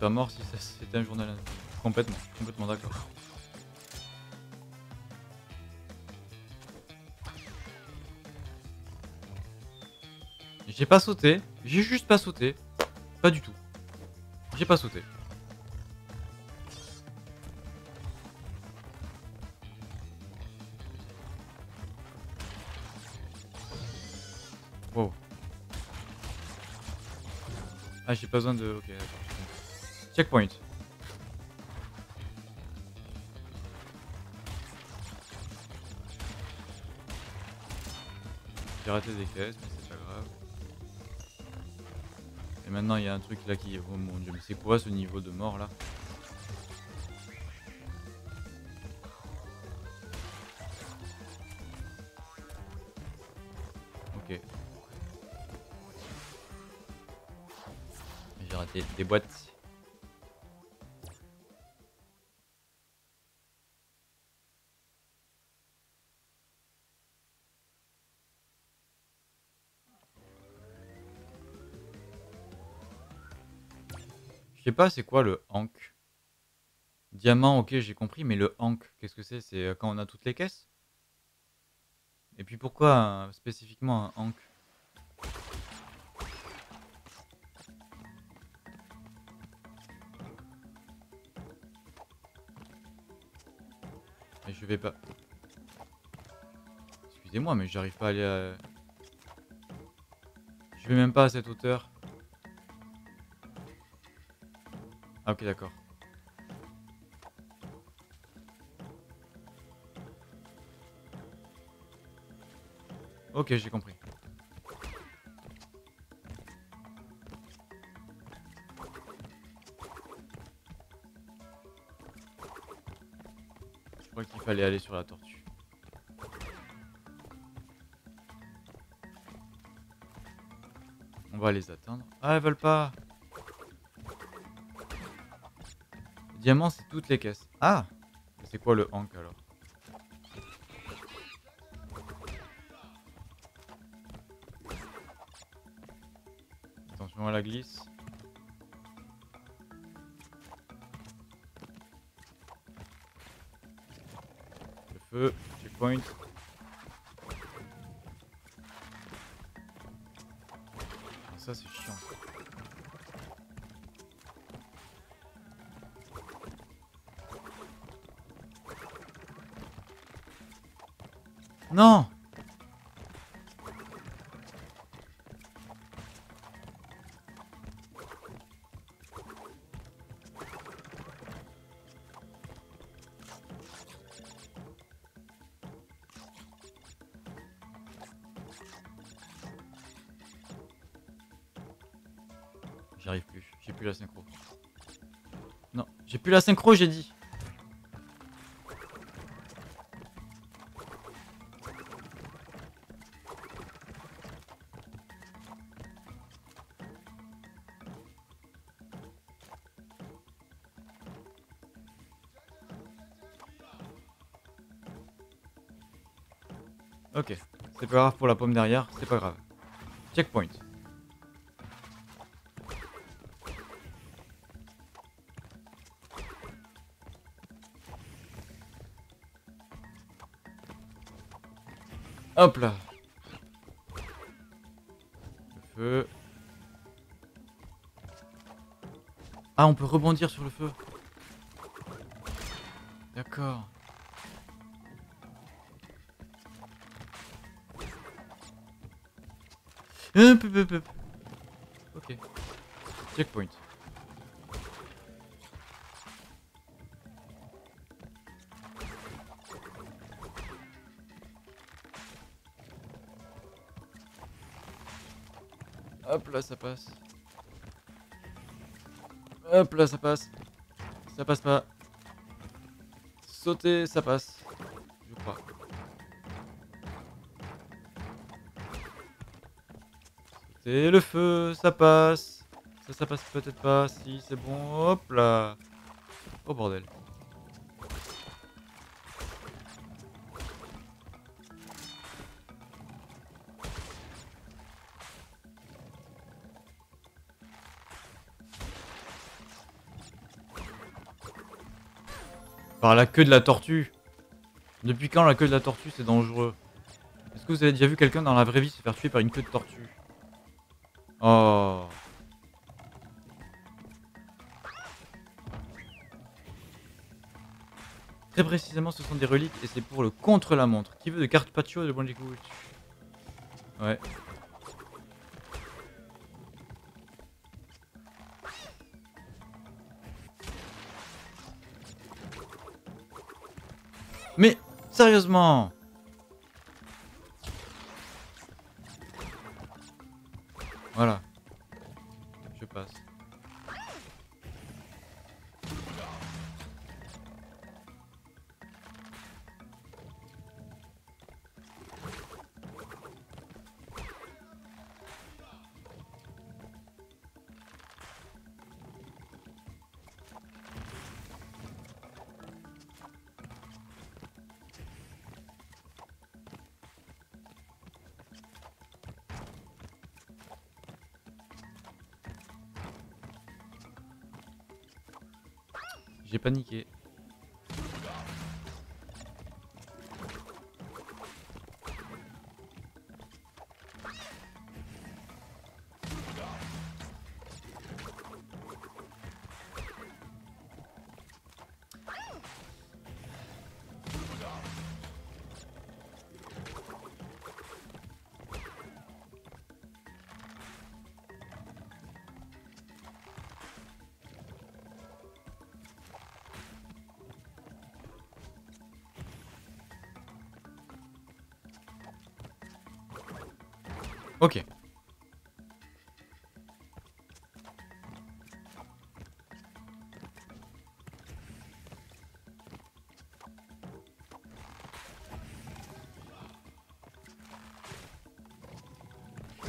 Pas mort si ça c'était un journal. Complètement, complètement d'accord. J'ai pas sauté, j'ai juste pas sauté. Pas du tout. J'ai pas sauté. Wow. Ah j'ai pas besoin de... Ok d'accord. Checkpoint. J'ai raté des caisses, mais c'est pas grave. Et maintenant il y a un truc là qui... Oh mon dieu, mais c'est quoi ce niveau de mort là? Ok. J'ai raté des boîtes. C'est quoi le hank? Diamant, ok, j'ai compris, mais le hank, qu'est-ce que c'est? C'est quand on a toutes les caisses? Et puis pourquoi spécifiquement un hank? Et je vais pas... Excusez-moi, mais j'arrive pas à aller à... Je vais même pas à cette hauteur. Ah ok d'accord. Ok j'ai compris. Je crois qu'il fallait aller sur la tortue. On va les atteindre. Ah elles veulent pas. Diamant, c'est toutes les caisses. Ah! C'est quoi le hank alors? Attention à la glisse. Le feu, checkpoint. Ça c'est chiant. Non. J'arrive plus, j'ai plus la synchro. Non, j'ai plus la synchro, j'ai dit. Ok, c'est pas grave pour la pomme derrière, c'est pas grave. Checkpoint. Hop là. Le feu. Ah, on peut rebondir sur le feu. D'accord. Ok. Checkpoint. Hop là, ça passe. Hop là, ça passe. Ça passe pas. Sauter, ça passe. Je crois. Sauter, le feu, ça passe. Ça, ça passe peut-être pas. Si, c'est bon. Hop là. Oh bordel. Par la queue de la tortue. Depuis quand la queue de la tortue c'est dangereux? Est-ce que vous avez déjà vu quelqu'un dans la vraie vie se faire tuer par une queue de tortue? Oh. Très précisément ce sont des reliques et c'est pour le contre-la-montre. Qui veut de Carpaccio de Bandicoot? Ouais. Mais sérieusement, voilà, je passe. J'ai paniqué. Ok.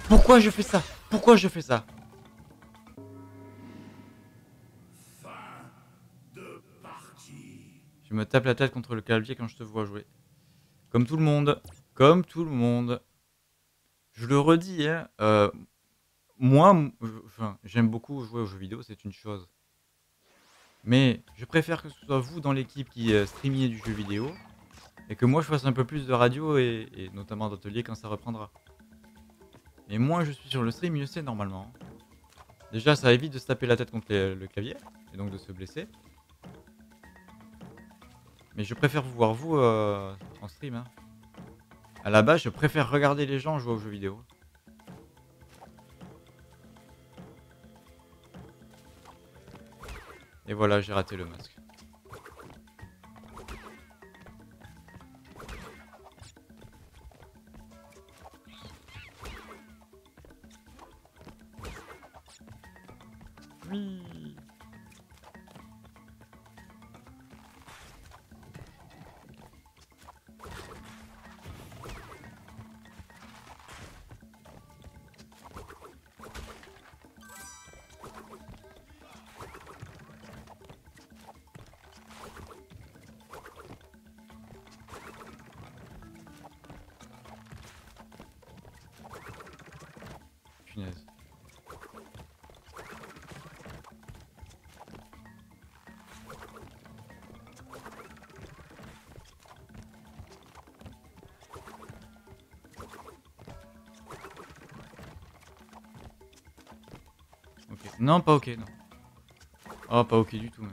Pourquoi je fais ça? Pourquoi je fais ça? Fin de partie. Je me tape la tête contre le clavier quand je te vois jouer. Comme tout le monde. Comme tout le monde. Je le redis, hein, moi, j'aime beaucoup jouer aux jeux vidéo, c'est une chose. Mais je préfère que ce soit vous dans l'équipe qui streamiez du jeu vidéo et que moi je fasse un peu plus de radio et notamment d'atelier quand ça reprendra. Et moins je suis sur le stream, mieux c'est normalement. Déjà ça évite de se taper la tête contre le clavier et donc de se blesser. Mais je préfère vous voir vous en stream. Hein. À la base je préfère regarder les gens jouer aux jeux vidéo. Et voilà, j'ai raté le masque. Oui. Non, pas ok, non. Oh, pas ok du tout, même.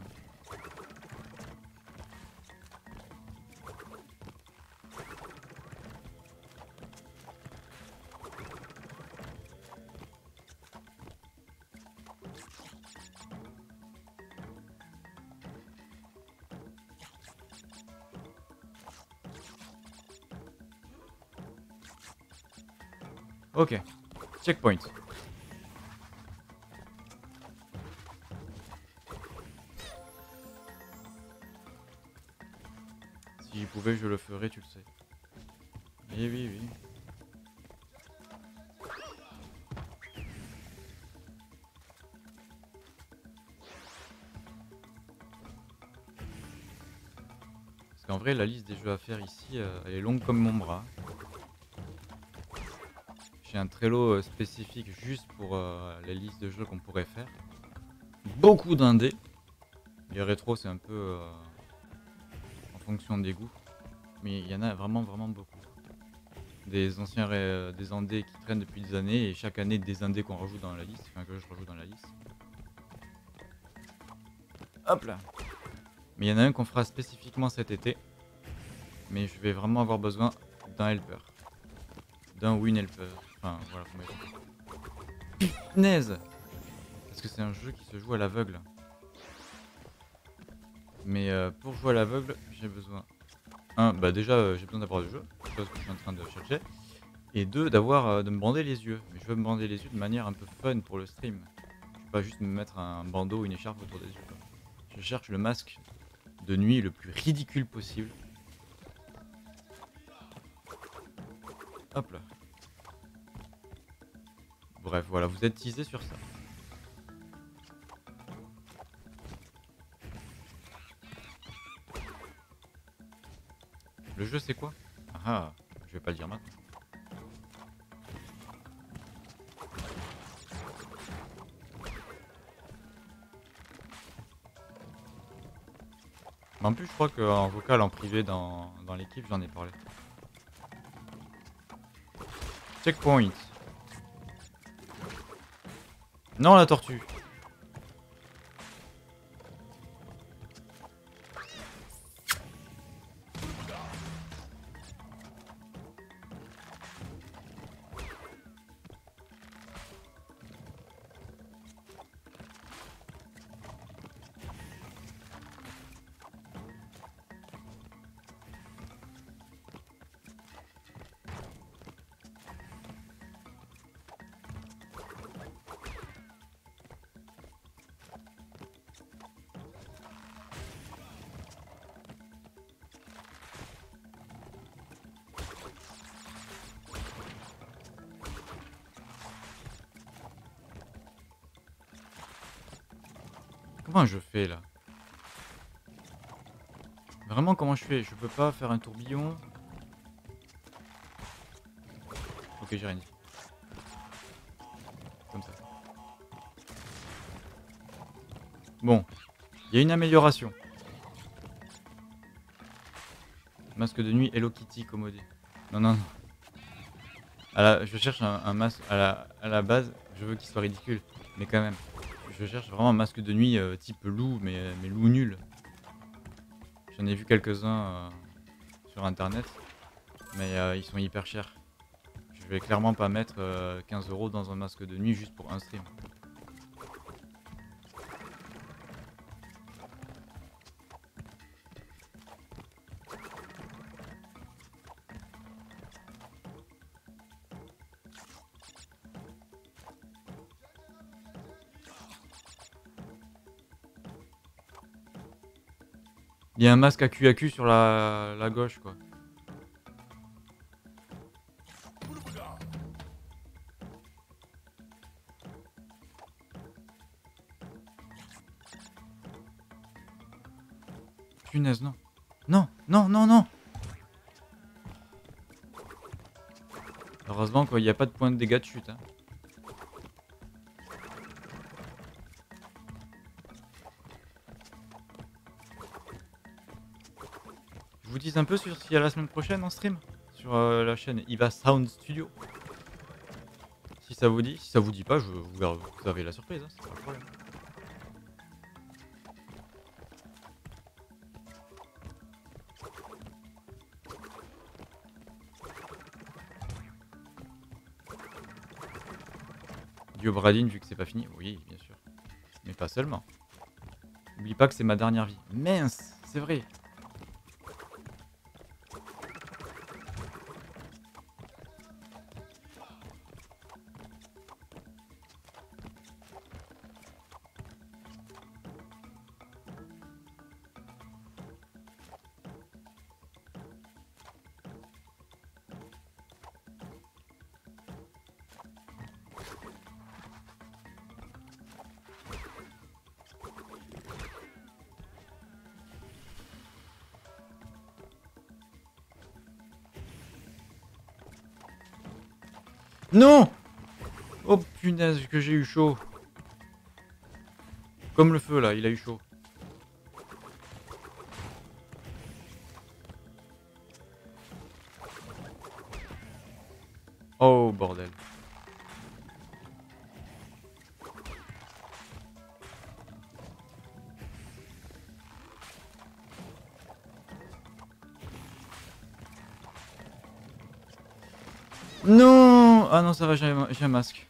Ok, checkpoint. Je le ferai, tu le sais. Et oui, oui. Parce qu'en vrai, la liste des jeux à faire ici, elle est longue comme mon bras. J'ai un Trello spécifique juste pour les listes de jeux qu'on pourrait faire. Beaucoup d'indés. Les rétros, c'est un peu en fonction des goûts. Mais il y en a vraiment beaucoup. Des anciens des indés qui traînent depuis des années et chaque année des indés qu'on rajoute dans la liste, enfin que je rajoute dans la liste. Hop là. Mais il y en a un qu'on fera spécifiquement cet été. Mais je vais vraiment avoir besoin d'un helper. D'un win helper. Enfin voilà comment il est. Punaise ! Parce que c'est un jeu qui se joue à l'aveugle. Mais pour jouer à l'aveugle, j'ai besoin. Un, bah déjà j'ai besoin d'avoir du jeu, chose que je suis en train de chercher. Et deux, d'avoir de me bander les yeux. Mais je veux me bander les yeux de manière un peu fun pour le stream. Je veux pas juste me mettre un bandeau ou une écharpe autour des yeux. Quoi. Je cherche le masque de nuit le plus ridicule possible. Hop là. Bref, voilà, vous êtes teasés sur ça. Le jeu c'est quoi? Ah, je vais pas le dire maintenant. Mais en plus je crois qu'en vocal, en privé dans l'équipe j'en ai parlé. Checkpoint. Non la tortue. Comment je fais là? Vraiment comment je fais? Je peux pas faire un tourbillon. Ok j'ai rien dit. Comme ça. Bon, il y a une amélioration. Masque de nuit Hello Kitty commodé. Non, non, non. Je cherche un masque à la base. Je veux qu'il soit ridicule, mais quand même. Je cherche vraiment un masque de nuit type loup, mais loup nul. J'en ai vu quelques-uns sur internet, mais ils sont hyper chers. Je vais clairement pas mettre 15 € dans un masque de nuit juste pour un stream. Il y a un masque à QAQ sur la gauche, quoi. Punaise, non. Non, non, non, non. Heureusement, quoi, il n'y a pas de point de dégâts de chute, hein. Un peu sur s'il y a la semaine prochaine en stream sur la chaîne Ivasound Studio. Si ça vous dit, si ça vous dit pas, vous avez la surprise, hein, c'est pas le problème. Diobradine, vu que c'est pas fini, oui, bien sûr, mais pas seulement. N'oublie pas que c'est ma dernière vie. Mince, c'est vrai. Non! Oh punaise que j'ai eu chaud. Comme le feu là, il a eu chaud. Oh bordel. Ah non, ça va, j'ai un masque.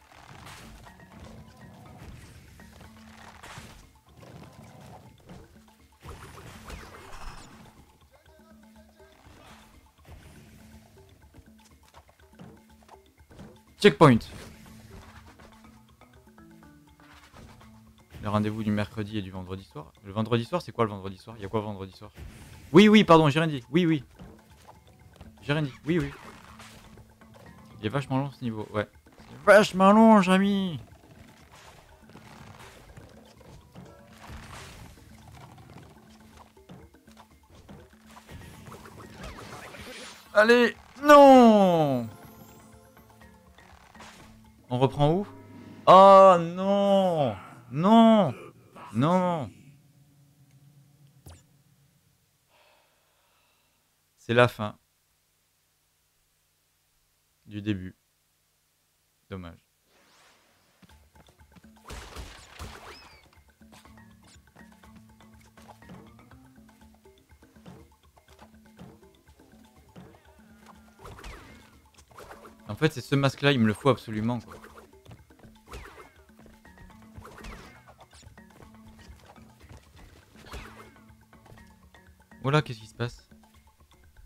Checkpoint. Le rendez-vous du mercredi et du vendredi soir. Le vendredi soir, c'est quoi le vendredi soir? Il y a quoi le vendredi soir? Oui, oui, pardon, j'ai rien dit. Oui, oui. J'ai rien dit. Oui, oui. Il est vachement long ce niveau, ouais. C'est vachement long, Jamy. Allez, non. On reprend où? Oh non. Non. Non. C'est la fin. Du début. Dommage. En fait, c'est ce masque-là, il me le faut absolument, quoi. Voilà, qu'est-ce qui se passe?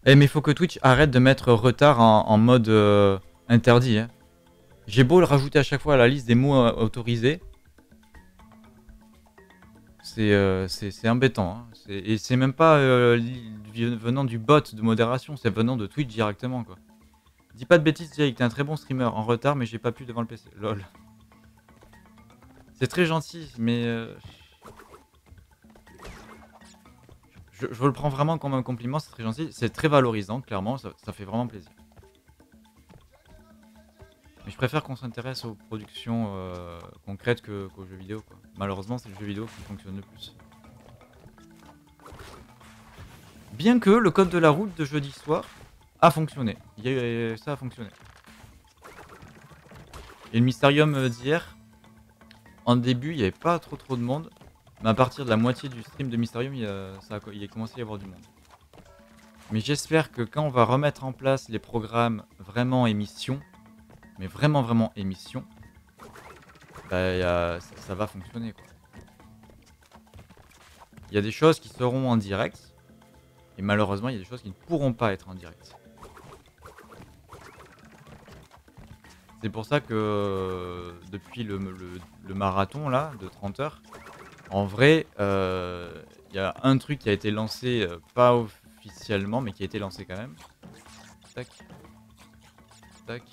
Eh mais faut que Twitch arrête de mettre retard en mode interdit. Hein. J'ai beau le rajouter à chaque fois à la liste des mots autorisés. C'est embêtant. Hein. Et c'est même pas venant du bot de modération, c'est venant de Twitch directement, quoi. Dis pas de bêtises, Jake, t'es un très bon streamer. En retard, mais j'ai pas pu devant le PC. Lol. C'est très gentil, mais... Je le prends vraiment comme un compliment, c'est très gentil, c'est très valorisant, clairement, ça fait vraiment plaisir. je préfère qu'on s'intéresse aux productions concrètes qu'aux jeux vidéo, quoi. Malheureusement, c'est le jeu vidéo qui fonctionne le plus. Bien que le code de la route de jeudi soir a fonctionné. Ça a fonctionné. Et le Mysterium d'hier, en début, il n'y avait pas trop de monde. Mais à partir de la moitié du stream de Mysterium, il a commencé à y avoir du monde. Mais j'espère que quand on va remettre en place les programmes vraiment émissions, mais vraiment émissions, bah, ça va fonctionner, quoi. Il y a des choses qui seront en direct, et malheureusement il y a des choses qui ne pourront pas être en direct. C'est pour ça que depuis le marathon là, de 30 heures, en vrai, il y a un truc qui a été lancé, pas officiellement, mais qui a été lancé quand même. Tac. Tac.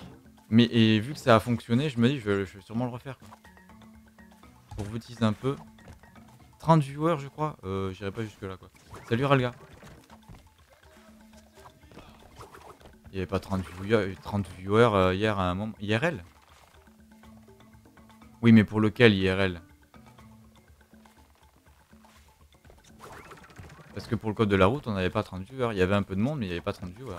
Mais et vu que ça a fonctionné, je me dis, je vais sûrement le refaire, quoi. Pour vous teaser un peu. 30 viewers, je crois. J'irai pas jusque là, quoi. Salut Ralga. Il n'y avait pas 30 viewers hier à un moment. IRL? Oui, mais pour lequel IRL? Parce que pour le code de la route, on n'avait pas 30 viewers. Il y avait un peu de monde, mais il n'y avait pas 30 viewers.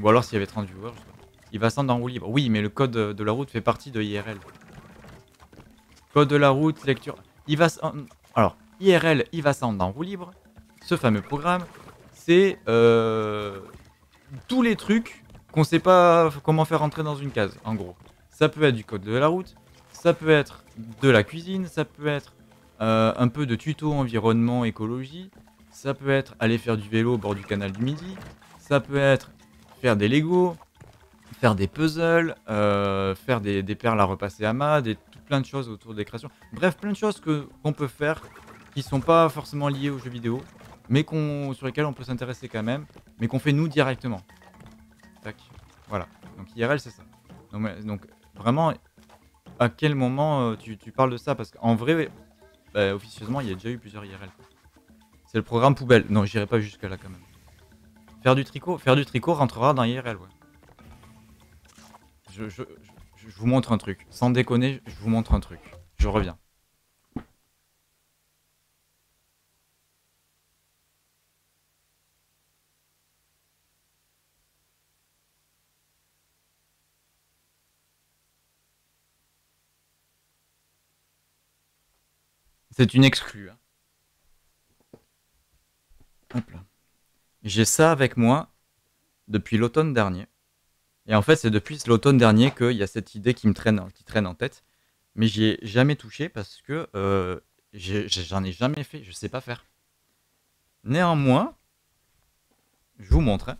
Ou alors s'il y avait 30 viewers, je sais pas. Il va s'en en roue libre. Oui, mais le code de la route fait partie de IRL. Code de la route, lecture. Il va s'en... Alors, IRL, il va s'en en roue libre. Ce fameux programme, c'est tous les trucs qu'on sait pas comment faire rentrer dans une case, en gros. Ça peut être du code de la route, ça peut être de la cuisine, ça peut être... un peu de tuto environnement écologie, ça peut être aller faire du vélo au bord du canal du Midi, ça peut être faire des Lego, faire des puzzles, faire des perles à repasser à main, plein de choses autour des créations. Bref, plein de choses qu'on peut faire qui sont pas forcément liées aux jeux vidéo, mais sur lesquelles on peut s'intéresser quand même, mais qu'on fait nous directement. Tac. Voilà. Donc IRL, c'est ça. Donc vraiment, à quel moment tu parles de ça? Parce qu'en vrai... officieusement, il y a déjà eu plusieurs IRL. C'est le programme poubelle. Non, j'irai pas jusque là quand même. Faire du tricot rentrera dans IRL, ouais. Je vous montre un truc. Sans déconner, je vous montre un truc. Je reviens. C'est une exclue. Hop là. J'ai ça avec moi depuis l'automne dernier. Et en fait, c'est depuis l'automne dernier qu'il y a cette idée qui traîne en tête. Mais j'y ai jamais touché parce que j'en ai jamais fait. Je sais pas faire. Néanmoins, je vous montre. Hein.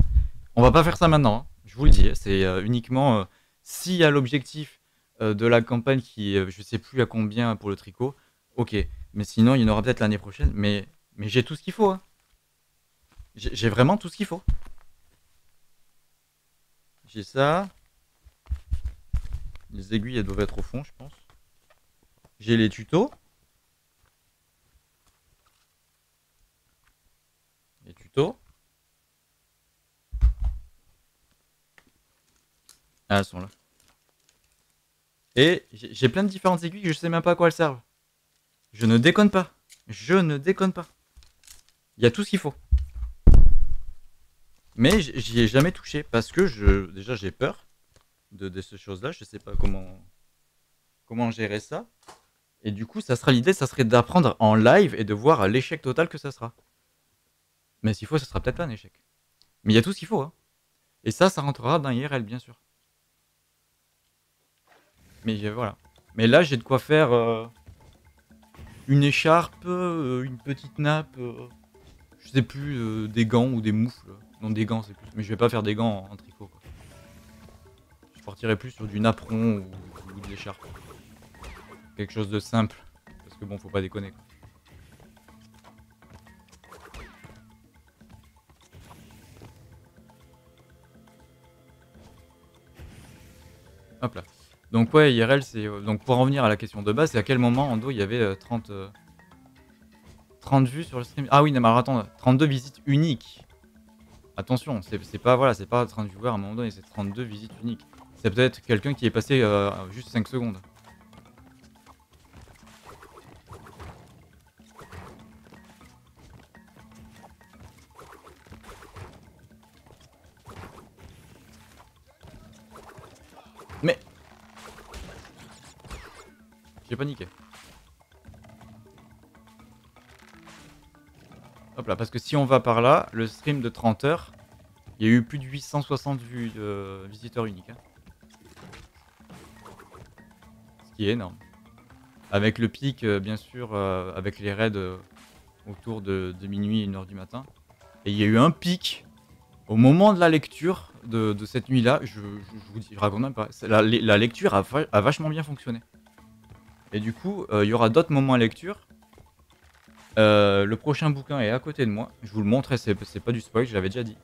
On va pas faire ça maintenant. Hein. Je vous le dis. C'est uniquement s'il y a l'objectif de la campagne qui, je sais plus à combien pour le tricot. Ok. Mais sinon, il y en aura peut-être l'année prochaine. Mais j'ai tout ce qu'il faut. Hein. J'ai vraiment tout ce qu'il faut. J'ai ça. Les aiguilles, elles doivent être au fond, je pense. J'ai les tutos. Les tutos. Ah, elles sont là. Et j'ai plein de différentes aiguilles que je sais même pas à quoi elles servent. Je ne déconne pas. Je ne déconne pas. Il y a tout ce qu'il faut. Mais j'y ai jamais touché parce que déjà j'ai peur de ces choses-là. Je sais pas comment gérer ça. Et du coup, ça sera l'idée, ça serait d'apprendre en live et de voir l'échec total que ça sera. Mais s'il faut, ça sera peut-être pas un échec. Mais il y a tout ce qu'il faut. Hein. Et ça rentrera dans IRL, bien sûr. Mais voilà. Mais là, j'ai de quoi faire... une écharpe, une petite nappe, je sais plus, des gants ou des moufles. Non, des gants, c'est plus. Mais je vais pas faire des gants en tricot, quoi. Je partirai plus sur du napperon ou de l'écharpe. Quelque chose de simple. Parce que bon, faut pas déconner, quoi. Hop là. Donc ouais, IRL, c'est... Donc pour en venir à la question de base, c'est à quel moment en dos il y avait 30 vues sur le stream. Ah oui, non, mais alors attends, 32 visites uniques. Attention, c'est pas, voilà, c'est pas 30 viewers à un moment donné, c'est 32 visites uniques. C'est peut-être quelqu'un qui est passé juste 5 secondes. Mais... j'ai paniqué. Hop là, parce que si on va par là, le stream de 30 heures, il y a eu plus de 860 vues, visiteurs uniques. Hein. Ce qui est énorme. Avec le pic, bien sûr, avec les raids autour de minuit et 1h du matin. Et il y a eu un pic au moment de la lecture de cette nuit-là. Je vous dis, je raconte même pas. La lecture a vachement bien fonctionné. Et du coup, il y aura d'autres moments à lecture. Le prochain bouquin est à côté de moi. Je vous le montrerai, c'est pas du spoil, je l'avais déjà dit.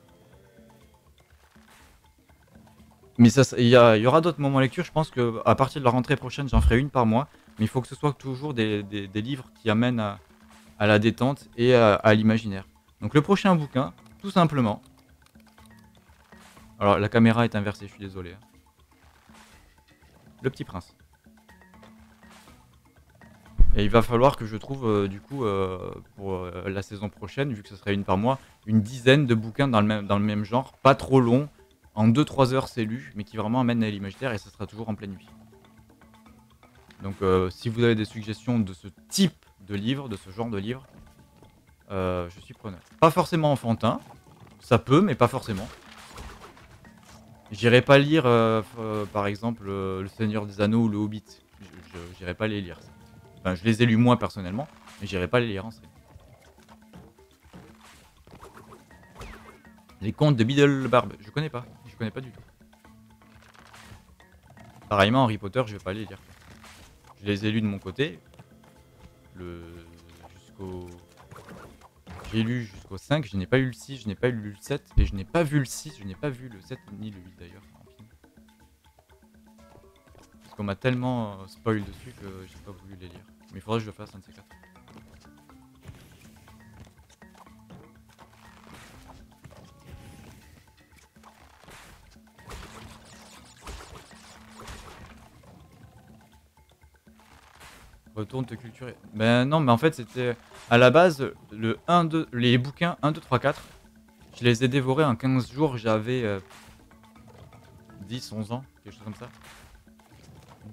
Mais il y aura d'autres moments à lecture. Je pense qu'à partir de la rentrée prochaine, j'en ferai une par mois. Mais il faut que ce soit toujours des livres qui amènent à la détente et à l'imaginaire. Donc le prochain bouquin, tout simplement... Alors la caméra est inversée, je suis désolé. Le Petit Prince. Et il va falloir que je trouve, du coup, pour la saison prochaine, vu que ce serait une par mois, une dizaine de bouquins dans le même genre, pas trop long, en 2-3 heures c'est lu, mais qui vraiment amène à l'imaginaire, et ça sera toujours en pleine nuit. Donc si vous avez des suggestions de ce type de livre, de ce genre de livre, je suis preneur. Pas forcément enfantin, ça peut, mais pas forcément. J'irai pas lire, par exemple, Le Seigneur des Anneaux ou Le Hobbit, j'irai pas les lire. Enfin, je les ai lus moi personnellement, mais j'irai pas les lire en stream. Les contes de Beedle Barbe, je connais pas du tout. Pareillement, Harry Potter, je vais pas les lire. Je les ai lus de mon côté. J'ai lu jusqu'au 5, je n'ai pas eu le 6, je n'ai pas eu le 7, et je n'ai pas vu le 6, je n'ai pas vu le 7 ni le 8 d'ailleurs. Parce qu'on m'a tellement spoil dessus que j'ai pas voulu les lire. Mais il faudra que je le fasse un de ces quatre. Retourne te culturer. Ben non, mais en fait c'était... à la base, le 1, 2, les bouquins 1, 2, 3, 4, je les ai dévorés en 15 jours, j'avais 10, 11 ans, quelque chose comme ça.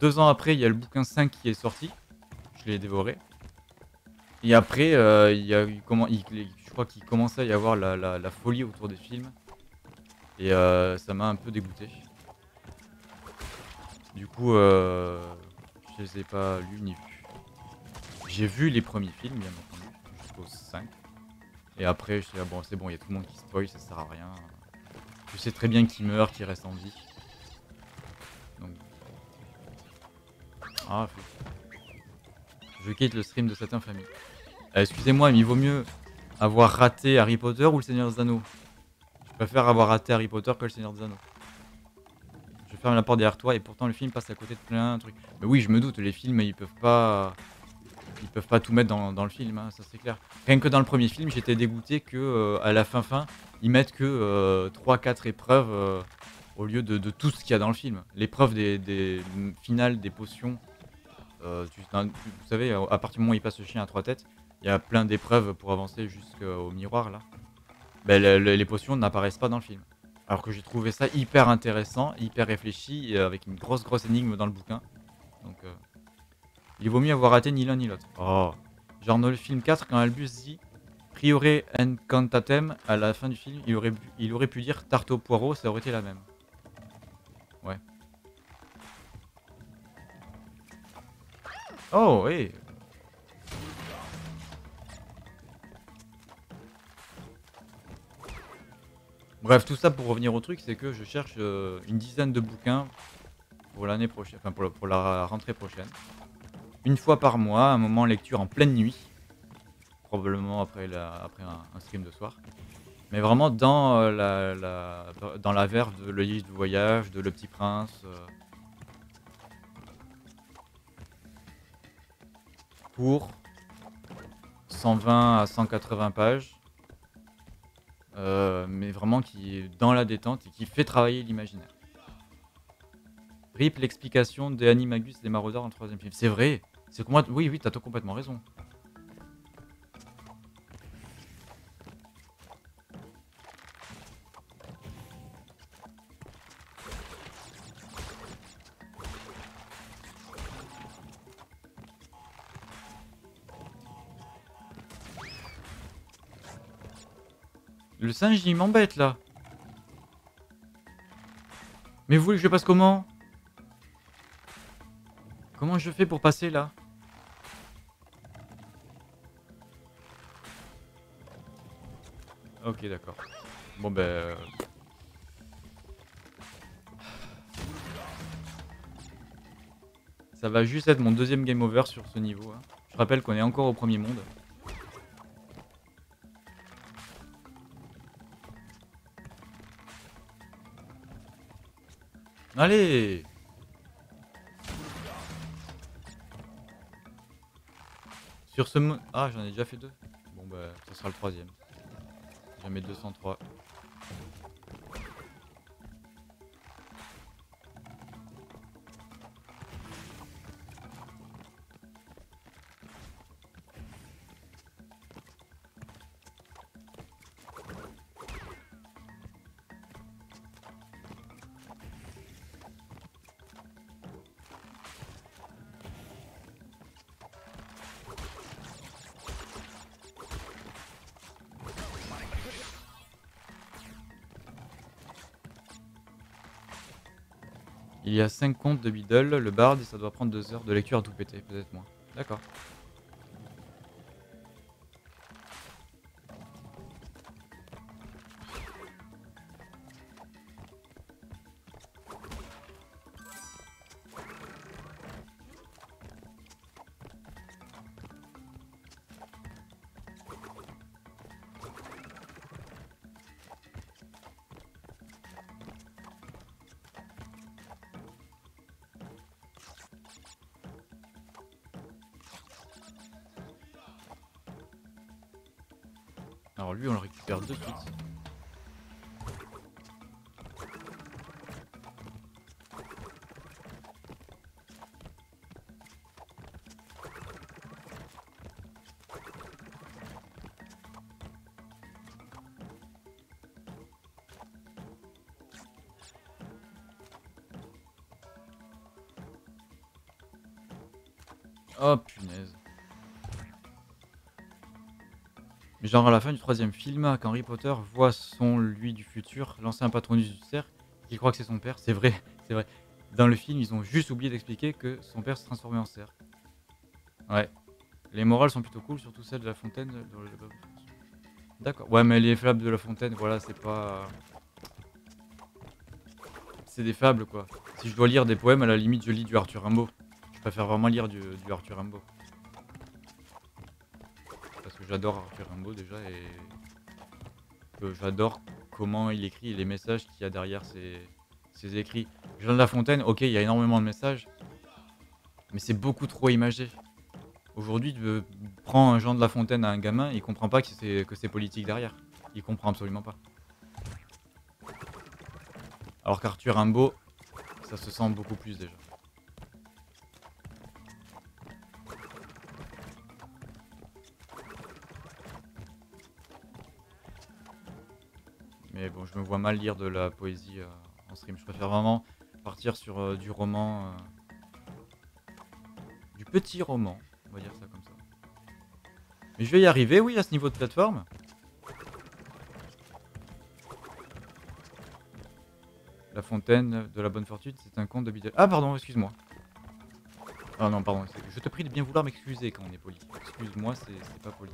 2 ans après, il y a le bouquin 5 qui est sorti. Je l'ai dévoré. Et après, je crois qu'il commençait à y avoir la folie autour des films. Et ça m'a un peu dégoûté. Du coup, je les ai pas lus ni vus. J'ai vu les premiers films, bien entendu, jusqu'au 5. Et après, je suis là, bon, c'est bon, il y a tout le monde qui spoil, ça sert à rien. Je sais très bien qui meurt, qui reste en vie. Donc... ah, je quitte le stream de cette infamie. Excusez-moi, mais il vaut mieux avoir raté Harry Potter ou le Seigneur des Anneaux. Je préfère avoir raté Harry Potter que le Seigneur des Anneaux. Je ferme la porte derrière toi et pourtant le film passe à côté de plein de trucs. Mais oui, je me doute, les films, ils peuvent pas tout mettre dans le film, hein, ça c'est clair. Rien que dans le premier film, j'étais dégoûté que à la fin, ils mettent que 3-4 épreuves au lieu de tout ce qu'il y a dans le film. L'épreuve des finales, des potions... vous savez, à partir du moment où il passe le chien à 3 têtes, il y a plein d'épreuves pour avancer jusqu'au miroir là. Ben, les potions n'apparaissent pas dans le film. Alors que j'ai trouvé ça hyper intéressant, hyper réfléchi, avec une grosse énigme dans le bouquin. Donc il vaut mieux avoir raté ni l'un ni l'autre. Oh. Genre dans le film 4, quand Albus dit Priore Incantatem à la fin du film, il aurait pu dire tarte au poireau, ça aurait été la même. Ouais. Oh, oui. Bref, tout ça pour revenir au truc, c'est que je cherche une dizaine de bouquins pour l'année prochaine, enfin pour la rentrée prochaine. Une fois par mois, un moment lecture en pleine nuit, probablement après un stream de soir. Mais vraiment dans la verve de Le Livre du Voyage, de Le Petit Prince. Pour 120 à 180 pages, mais vraiment qui est dans la détente et qui fait travailler l'imaginaire. RIP l'explication des Animagus des Maraudeurs dans le troisième film. C'est vrai. C'est que moi, oui, t'as complètement raison. Le singe, il m'embête là. Mais vous voulez que je passe comment? Comment je fais pour passer là? Ok, d'accord. Bon ben... Ça va juste être mon deuxième game over sur ce niveau. Hein. Je rappelle qu'on est encore au premier monde. Allez! Sur ce mode... Ah, j'en ai déjà fait deux. Bon bah, ça sera le troisième. J'en mets 203. Il y a 5 contes de Beedle, le bard, et ça doit prendre 2 heures de lecture à tout péter, peut-être moins. D'accord. Alors lui on le récupère de suite. Oh punaise. Genre à la fin du troisième film, quand Harry Potter voit son lui du futur lancer un patronus du cerf, qu'il croit que c'est son père, c'est vrai, c'est vrai. Dans le film, ils ont juste oublié d'expliquer que son père se transformait en cerf. Ouais. Les morales sont plutôt cool, surtout celle de La Fontaine. D'accord. Ouais, mais les fables de La Fontaine, voilà, c'est pas... C'est des fables, quoi. Si je dois lire des poèmes, à la limite, je lis du Arthur Rimbaud. Je préfère vraiment lire du Arthur Rimbaud. J'adore Arthur Rimbaud déjà et j'adore comment il écrit et les messages qu'il y a derrière ses écrits. Jean de La Fontaine, ok, il y a énormément de messages, mais c'est beaucoup trop imagé. Aujourd'hui, tu prends un Jean de La Fontaine à un gamin, il comprend pas que c'est politique derrière. Il comprend absolument pas. Alors qu'Arthur Rimbaud, ça se sent beaucoup plus déjà. Mais bon, je me vois mal lire de la poésie en stream. Je préfère vraiment partir sur du roman. Du petit roman. On va dire ça comme ça. Mais je vais y arriver, oui, à ce niveau de plateforme. La Fontaine de la Bonne Fortune, c'est un conte de Beedle. Ah, pardon, excuse-moi. Ah non, pardon. Je te prie de bien vouloir m'excuser quand on est poli. Excuse-moi, c'est pas poli.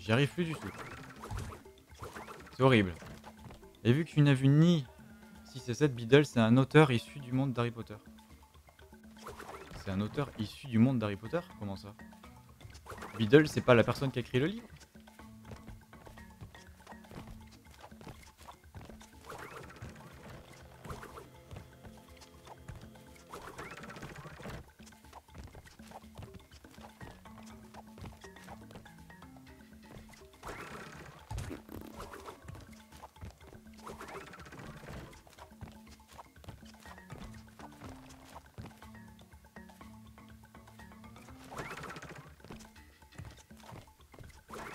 J'y arrive plus du tout. C'est horrible. Et vu que tu n'as vu ni 6 et 7, Beedle, c'est un auteur issu du monde d'Harry Potter. C'est un auteur issu du monde d'Harry Potter? Comment ça? Beedle, c'est pas la personne qui a écrit le livre?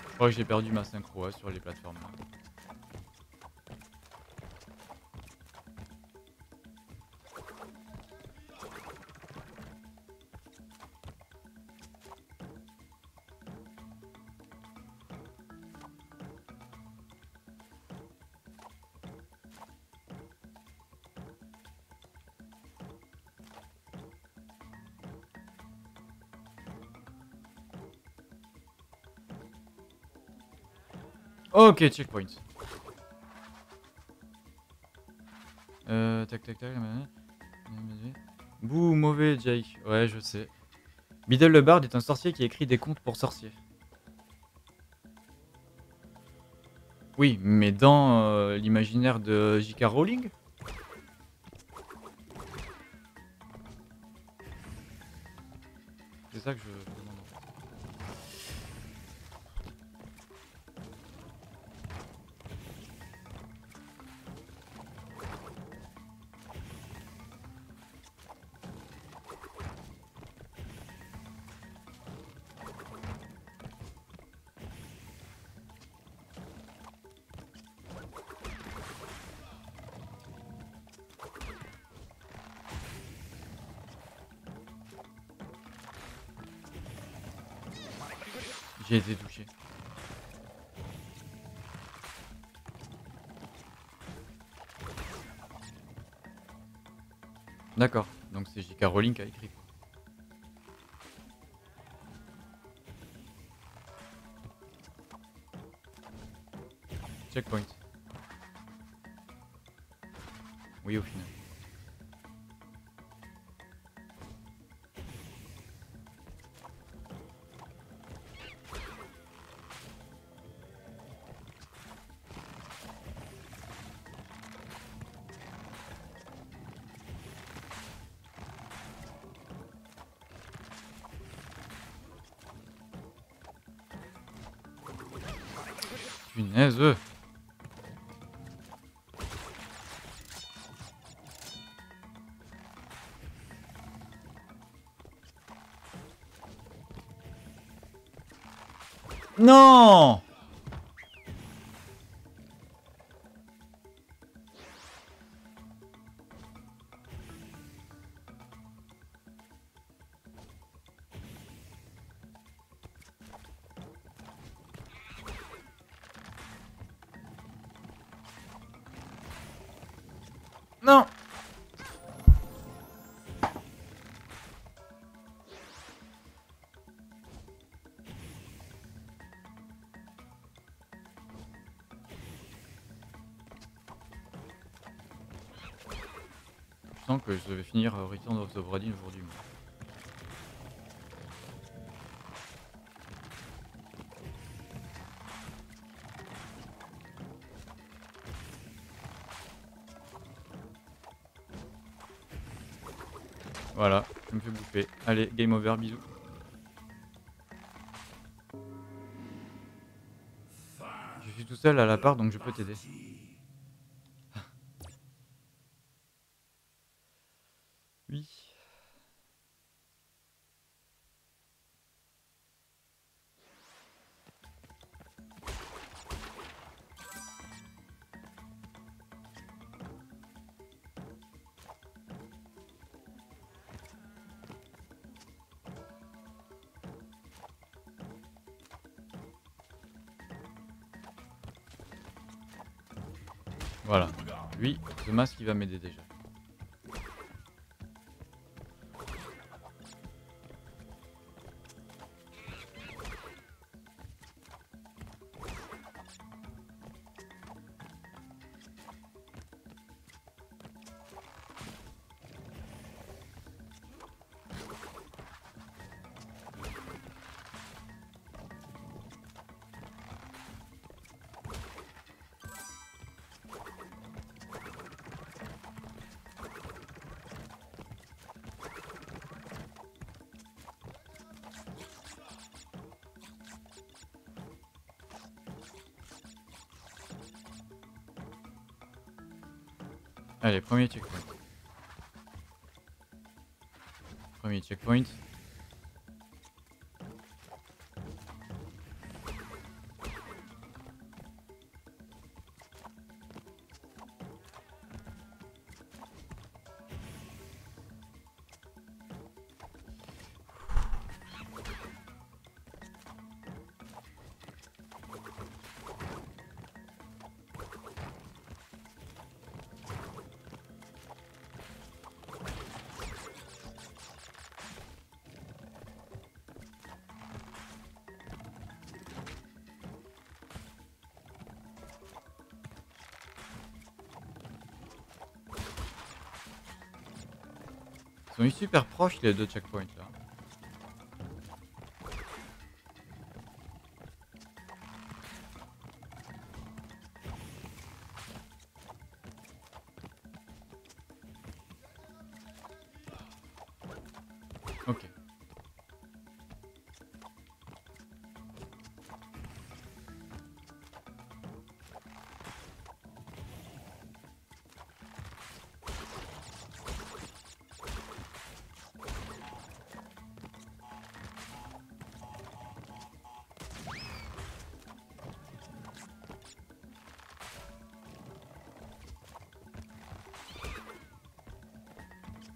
Je crois que j'ai perdu ma synchro sur les plateformes. Ok, checkpoint. Tac tac tac. Bouh, mauvais Jake. Ouais, je sais. Beedle le Barde est un sorcier qui écrit des contes pour sorciers. Oui, mais dans l'imaginaire de JK Rowling. C'est ça que je... J'ai été touché. D'accord, donc c'est JK Rowling qui a écrit. Checkpoint. Oui, au final. Punaise. Non. Non. Je sens que je vais finir Return of the Obra Dinn aujourd'hui. Voilà, je me fais bouffer. Allez, game over, bisous. Je suis tout seul à la part, donc je peux t'aider. Oui. Voilà, lui, ce masque il va m'aider déjà. Allez, premier checkpoint. Premier checkpoint. Ils sont super proches les deux checkpoints là. Ok.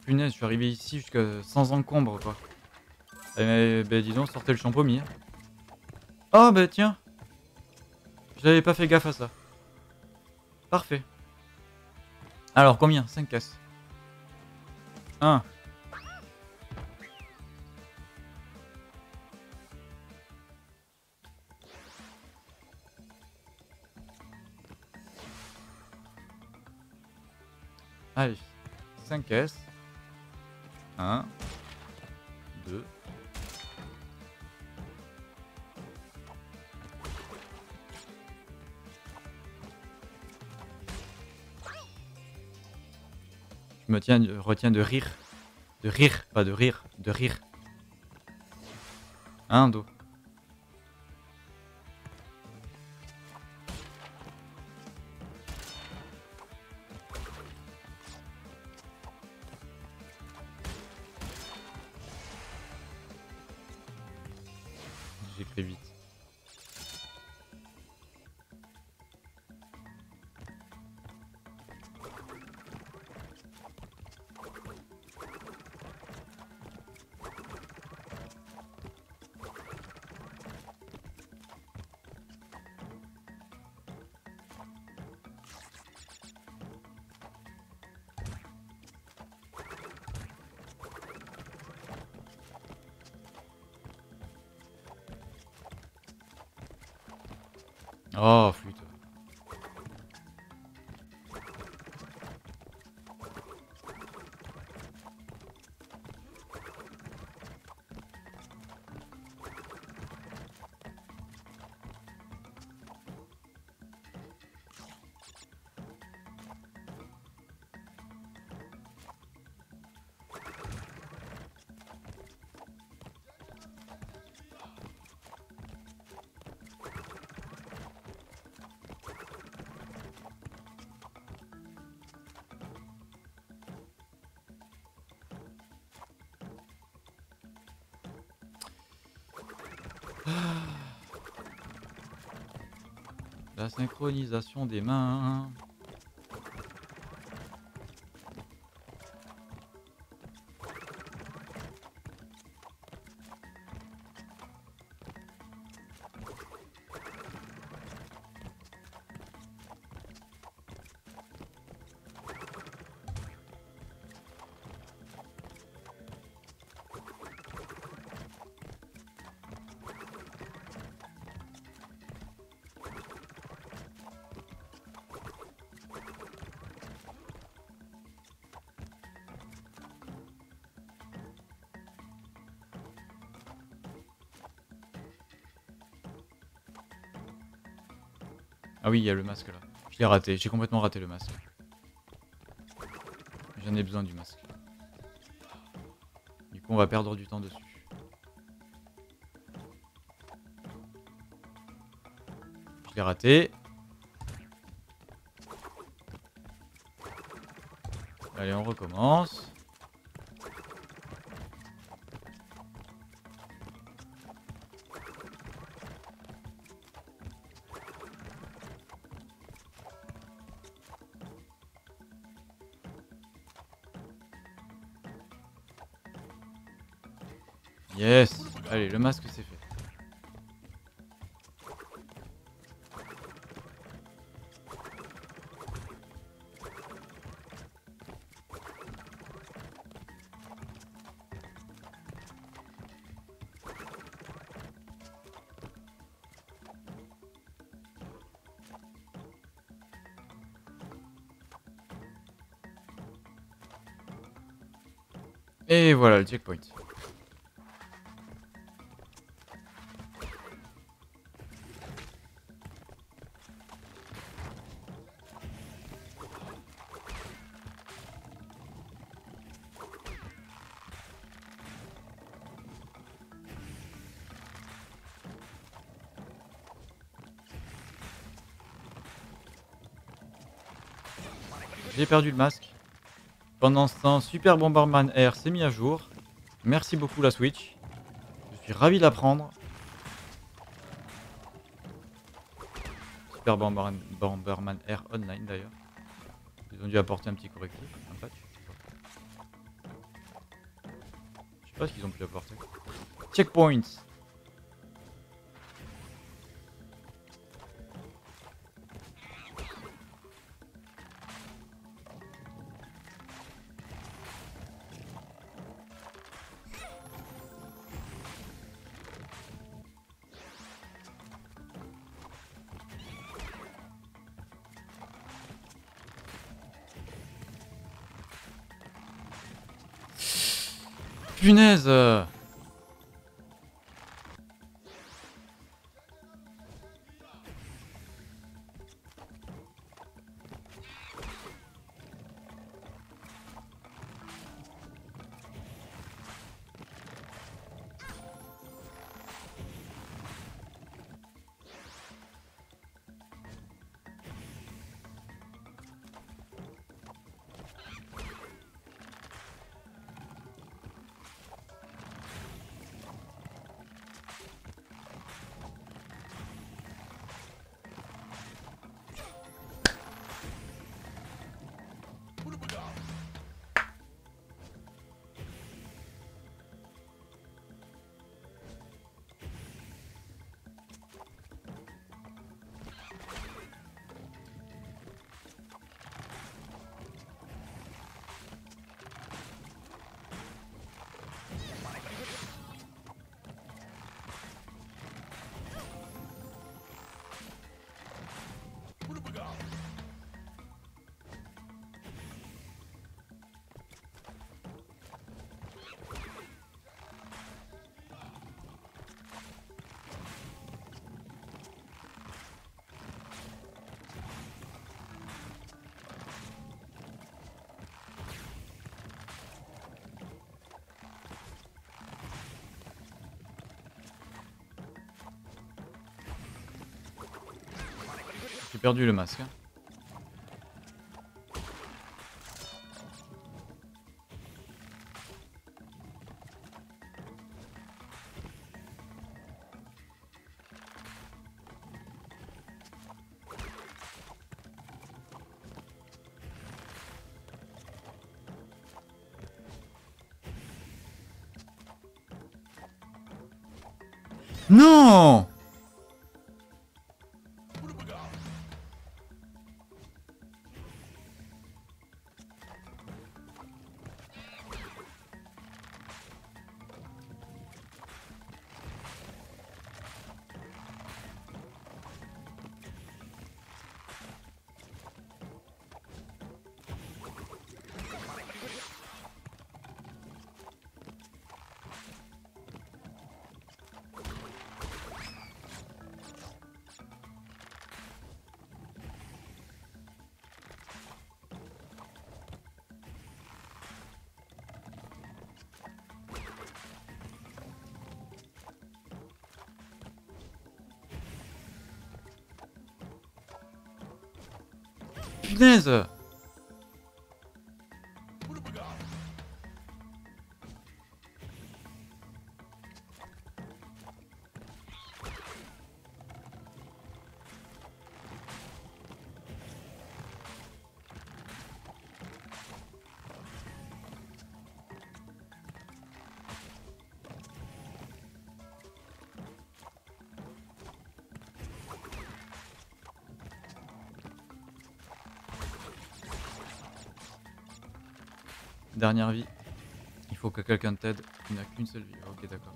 Punaise, je suis arrivé ici jusqu'à sans encombre quoi. Eh ben dis donc, sortez le champomis. Oh bah tiens, je n'avais pas fait gaffe à ça. Parfait. Alors combien? 5 caisses. 1. Allez, 5 caisses. 1, 2, 3. Je me retiens de rire. De rire, pas de rire, de rire. 1, 2. Oh, flûte. La synchronisation des mains. Ah oui, il y a le masque là. Je l'ai raté, j'ai complètement raté le masque. J'en ai besoin du masque. Du coup, on va perdre du temps dessus. Je l'ai raté. Allez, on recommence. Yes. Allez, le masque c'est fait. Et voilà le checkpoint. J'ai perdu le masque. Pendant ce temps, Super Bomberman Air s'est mis à jour. Merci beaucoup la Switch. Je suis ravi de la prendre. Super Bomberman Air Online d'ailleurs. Ils ont dû apporter un petit correctif. Un patch. Je sais pas ce qu'ils ont pu apporter. Checkpoint. Punaise! J'ai perdu le masque. Non! Punaise! Dernière vie. Il faut que quelqu'un t'aide. Tu n'as qu'une seule vie. Ok, d'accord.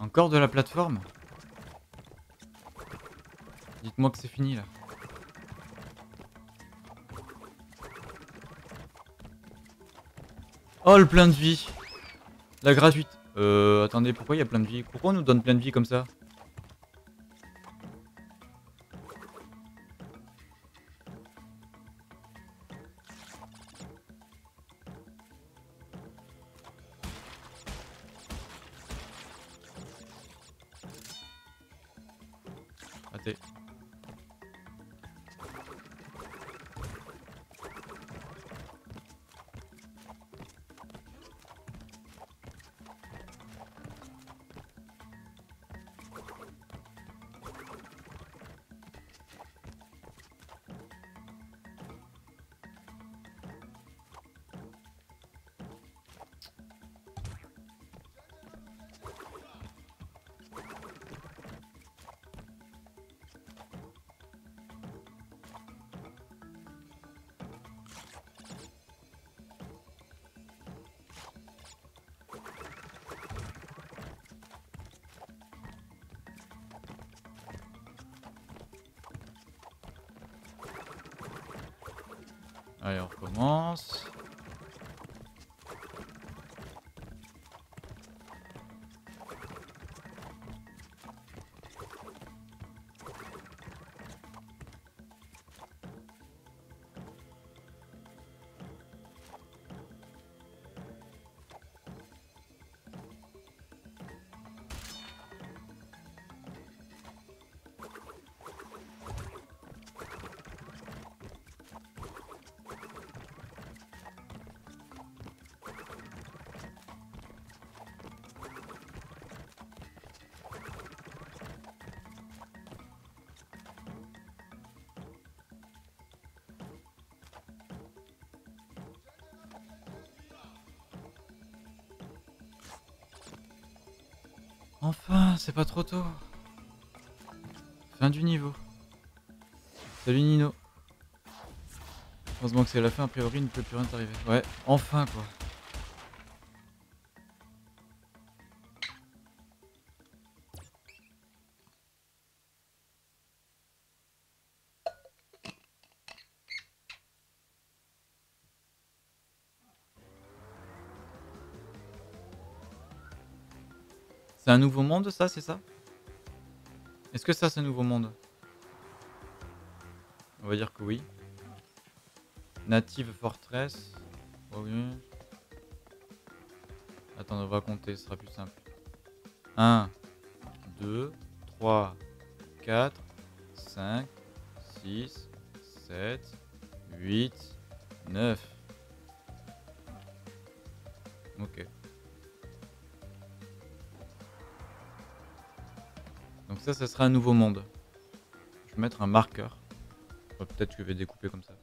Encore de la plateforme? Dites-moi que c'est fini là. Oh le plein de vie! La gratuite. Attendez, pourquoi il y a plein de vie? Pourquoi on nous donne plein de vie comme ça? Allez, on recommence. Enfin, c'est pas trop tôt. Fin du niveau. Salut Nino. Heureusement que c'est la fin, a priori il ne peut plus rien t'arriver. Ouais, enfin quoi. Un nouveau monde, ça c'est ça? Est-ce que ça c'est un nouveau monde? On va dire que oui. Native Fortress. Okay. Attends, on va compter, ce sera plus simple. 1, 2, 3, 4, 5, 6, 7, 8, 9. Ok. Ça, ça sera un nouveau monde. Je vais mettre un marqueur. Peut-être que je vais découper comme ça.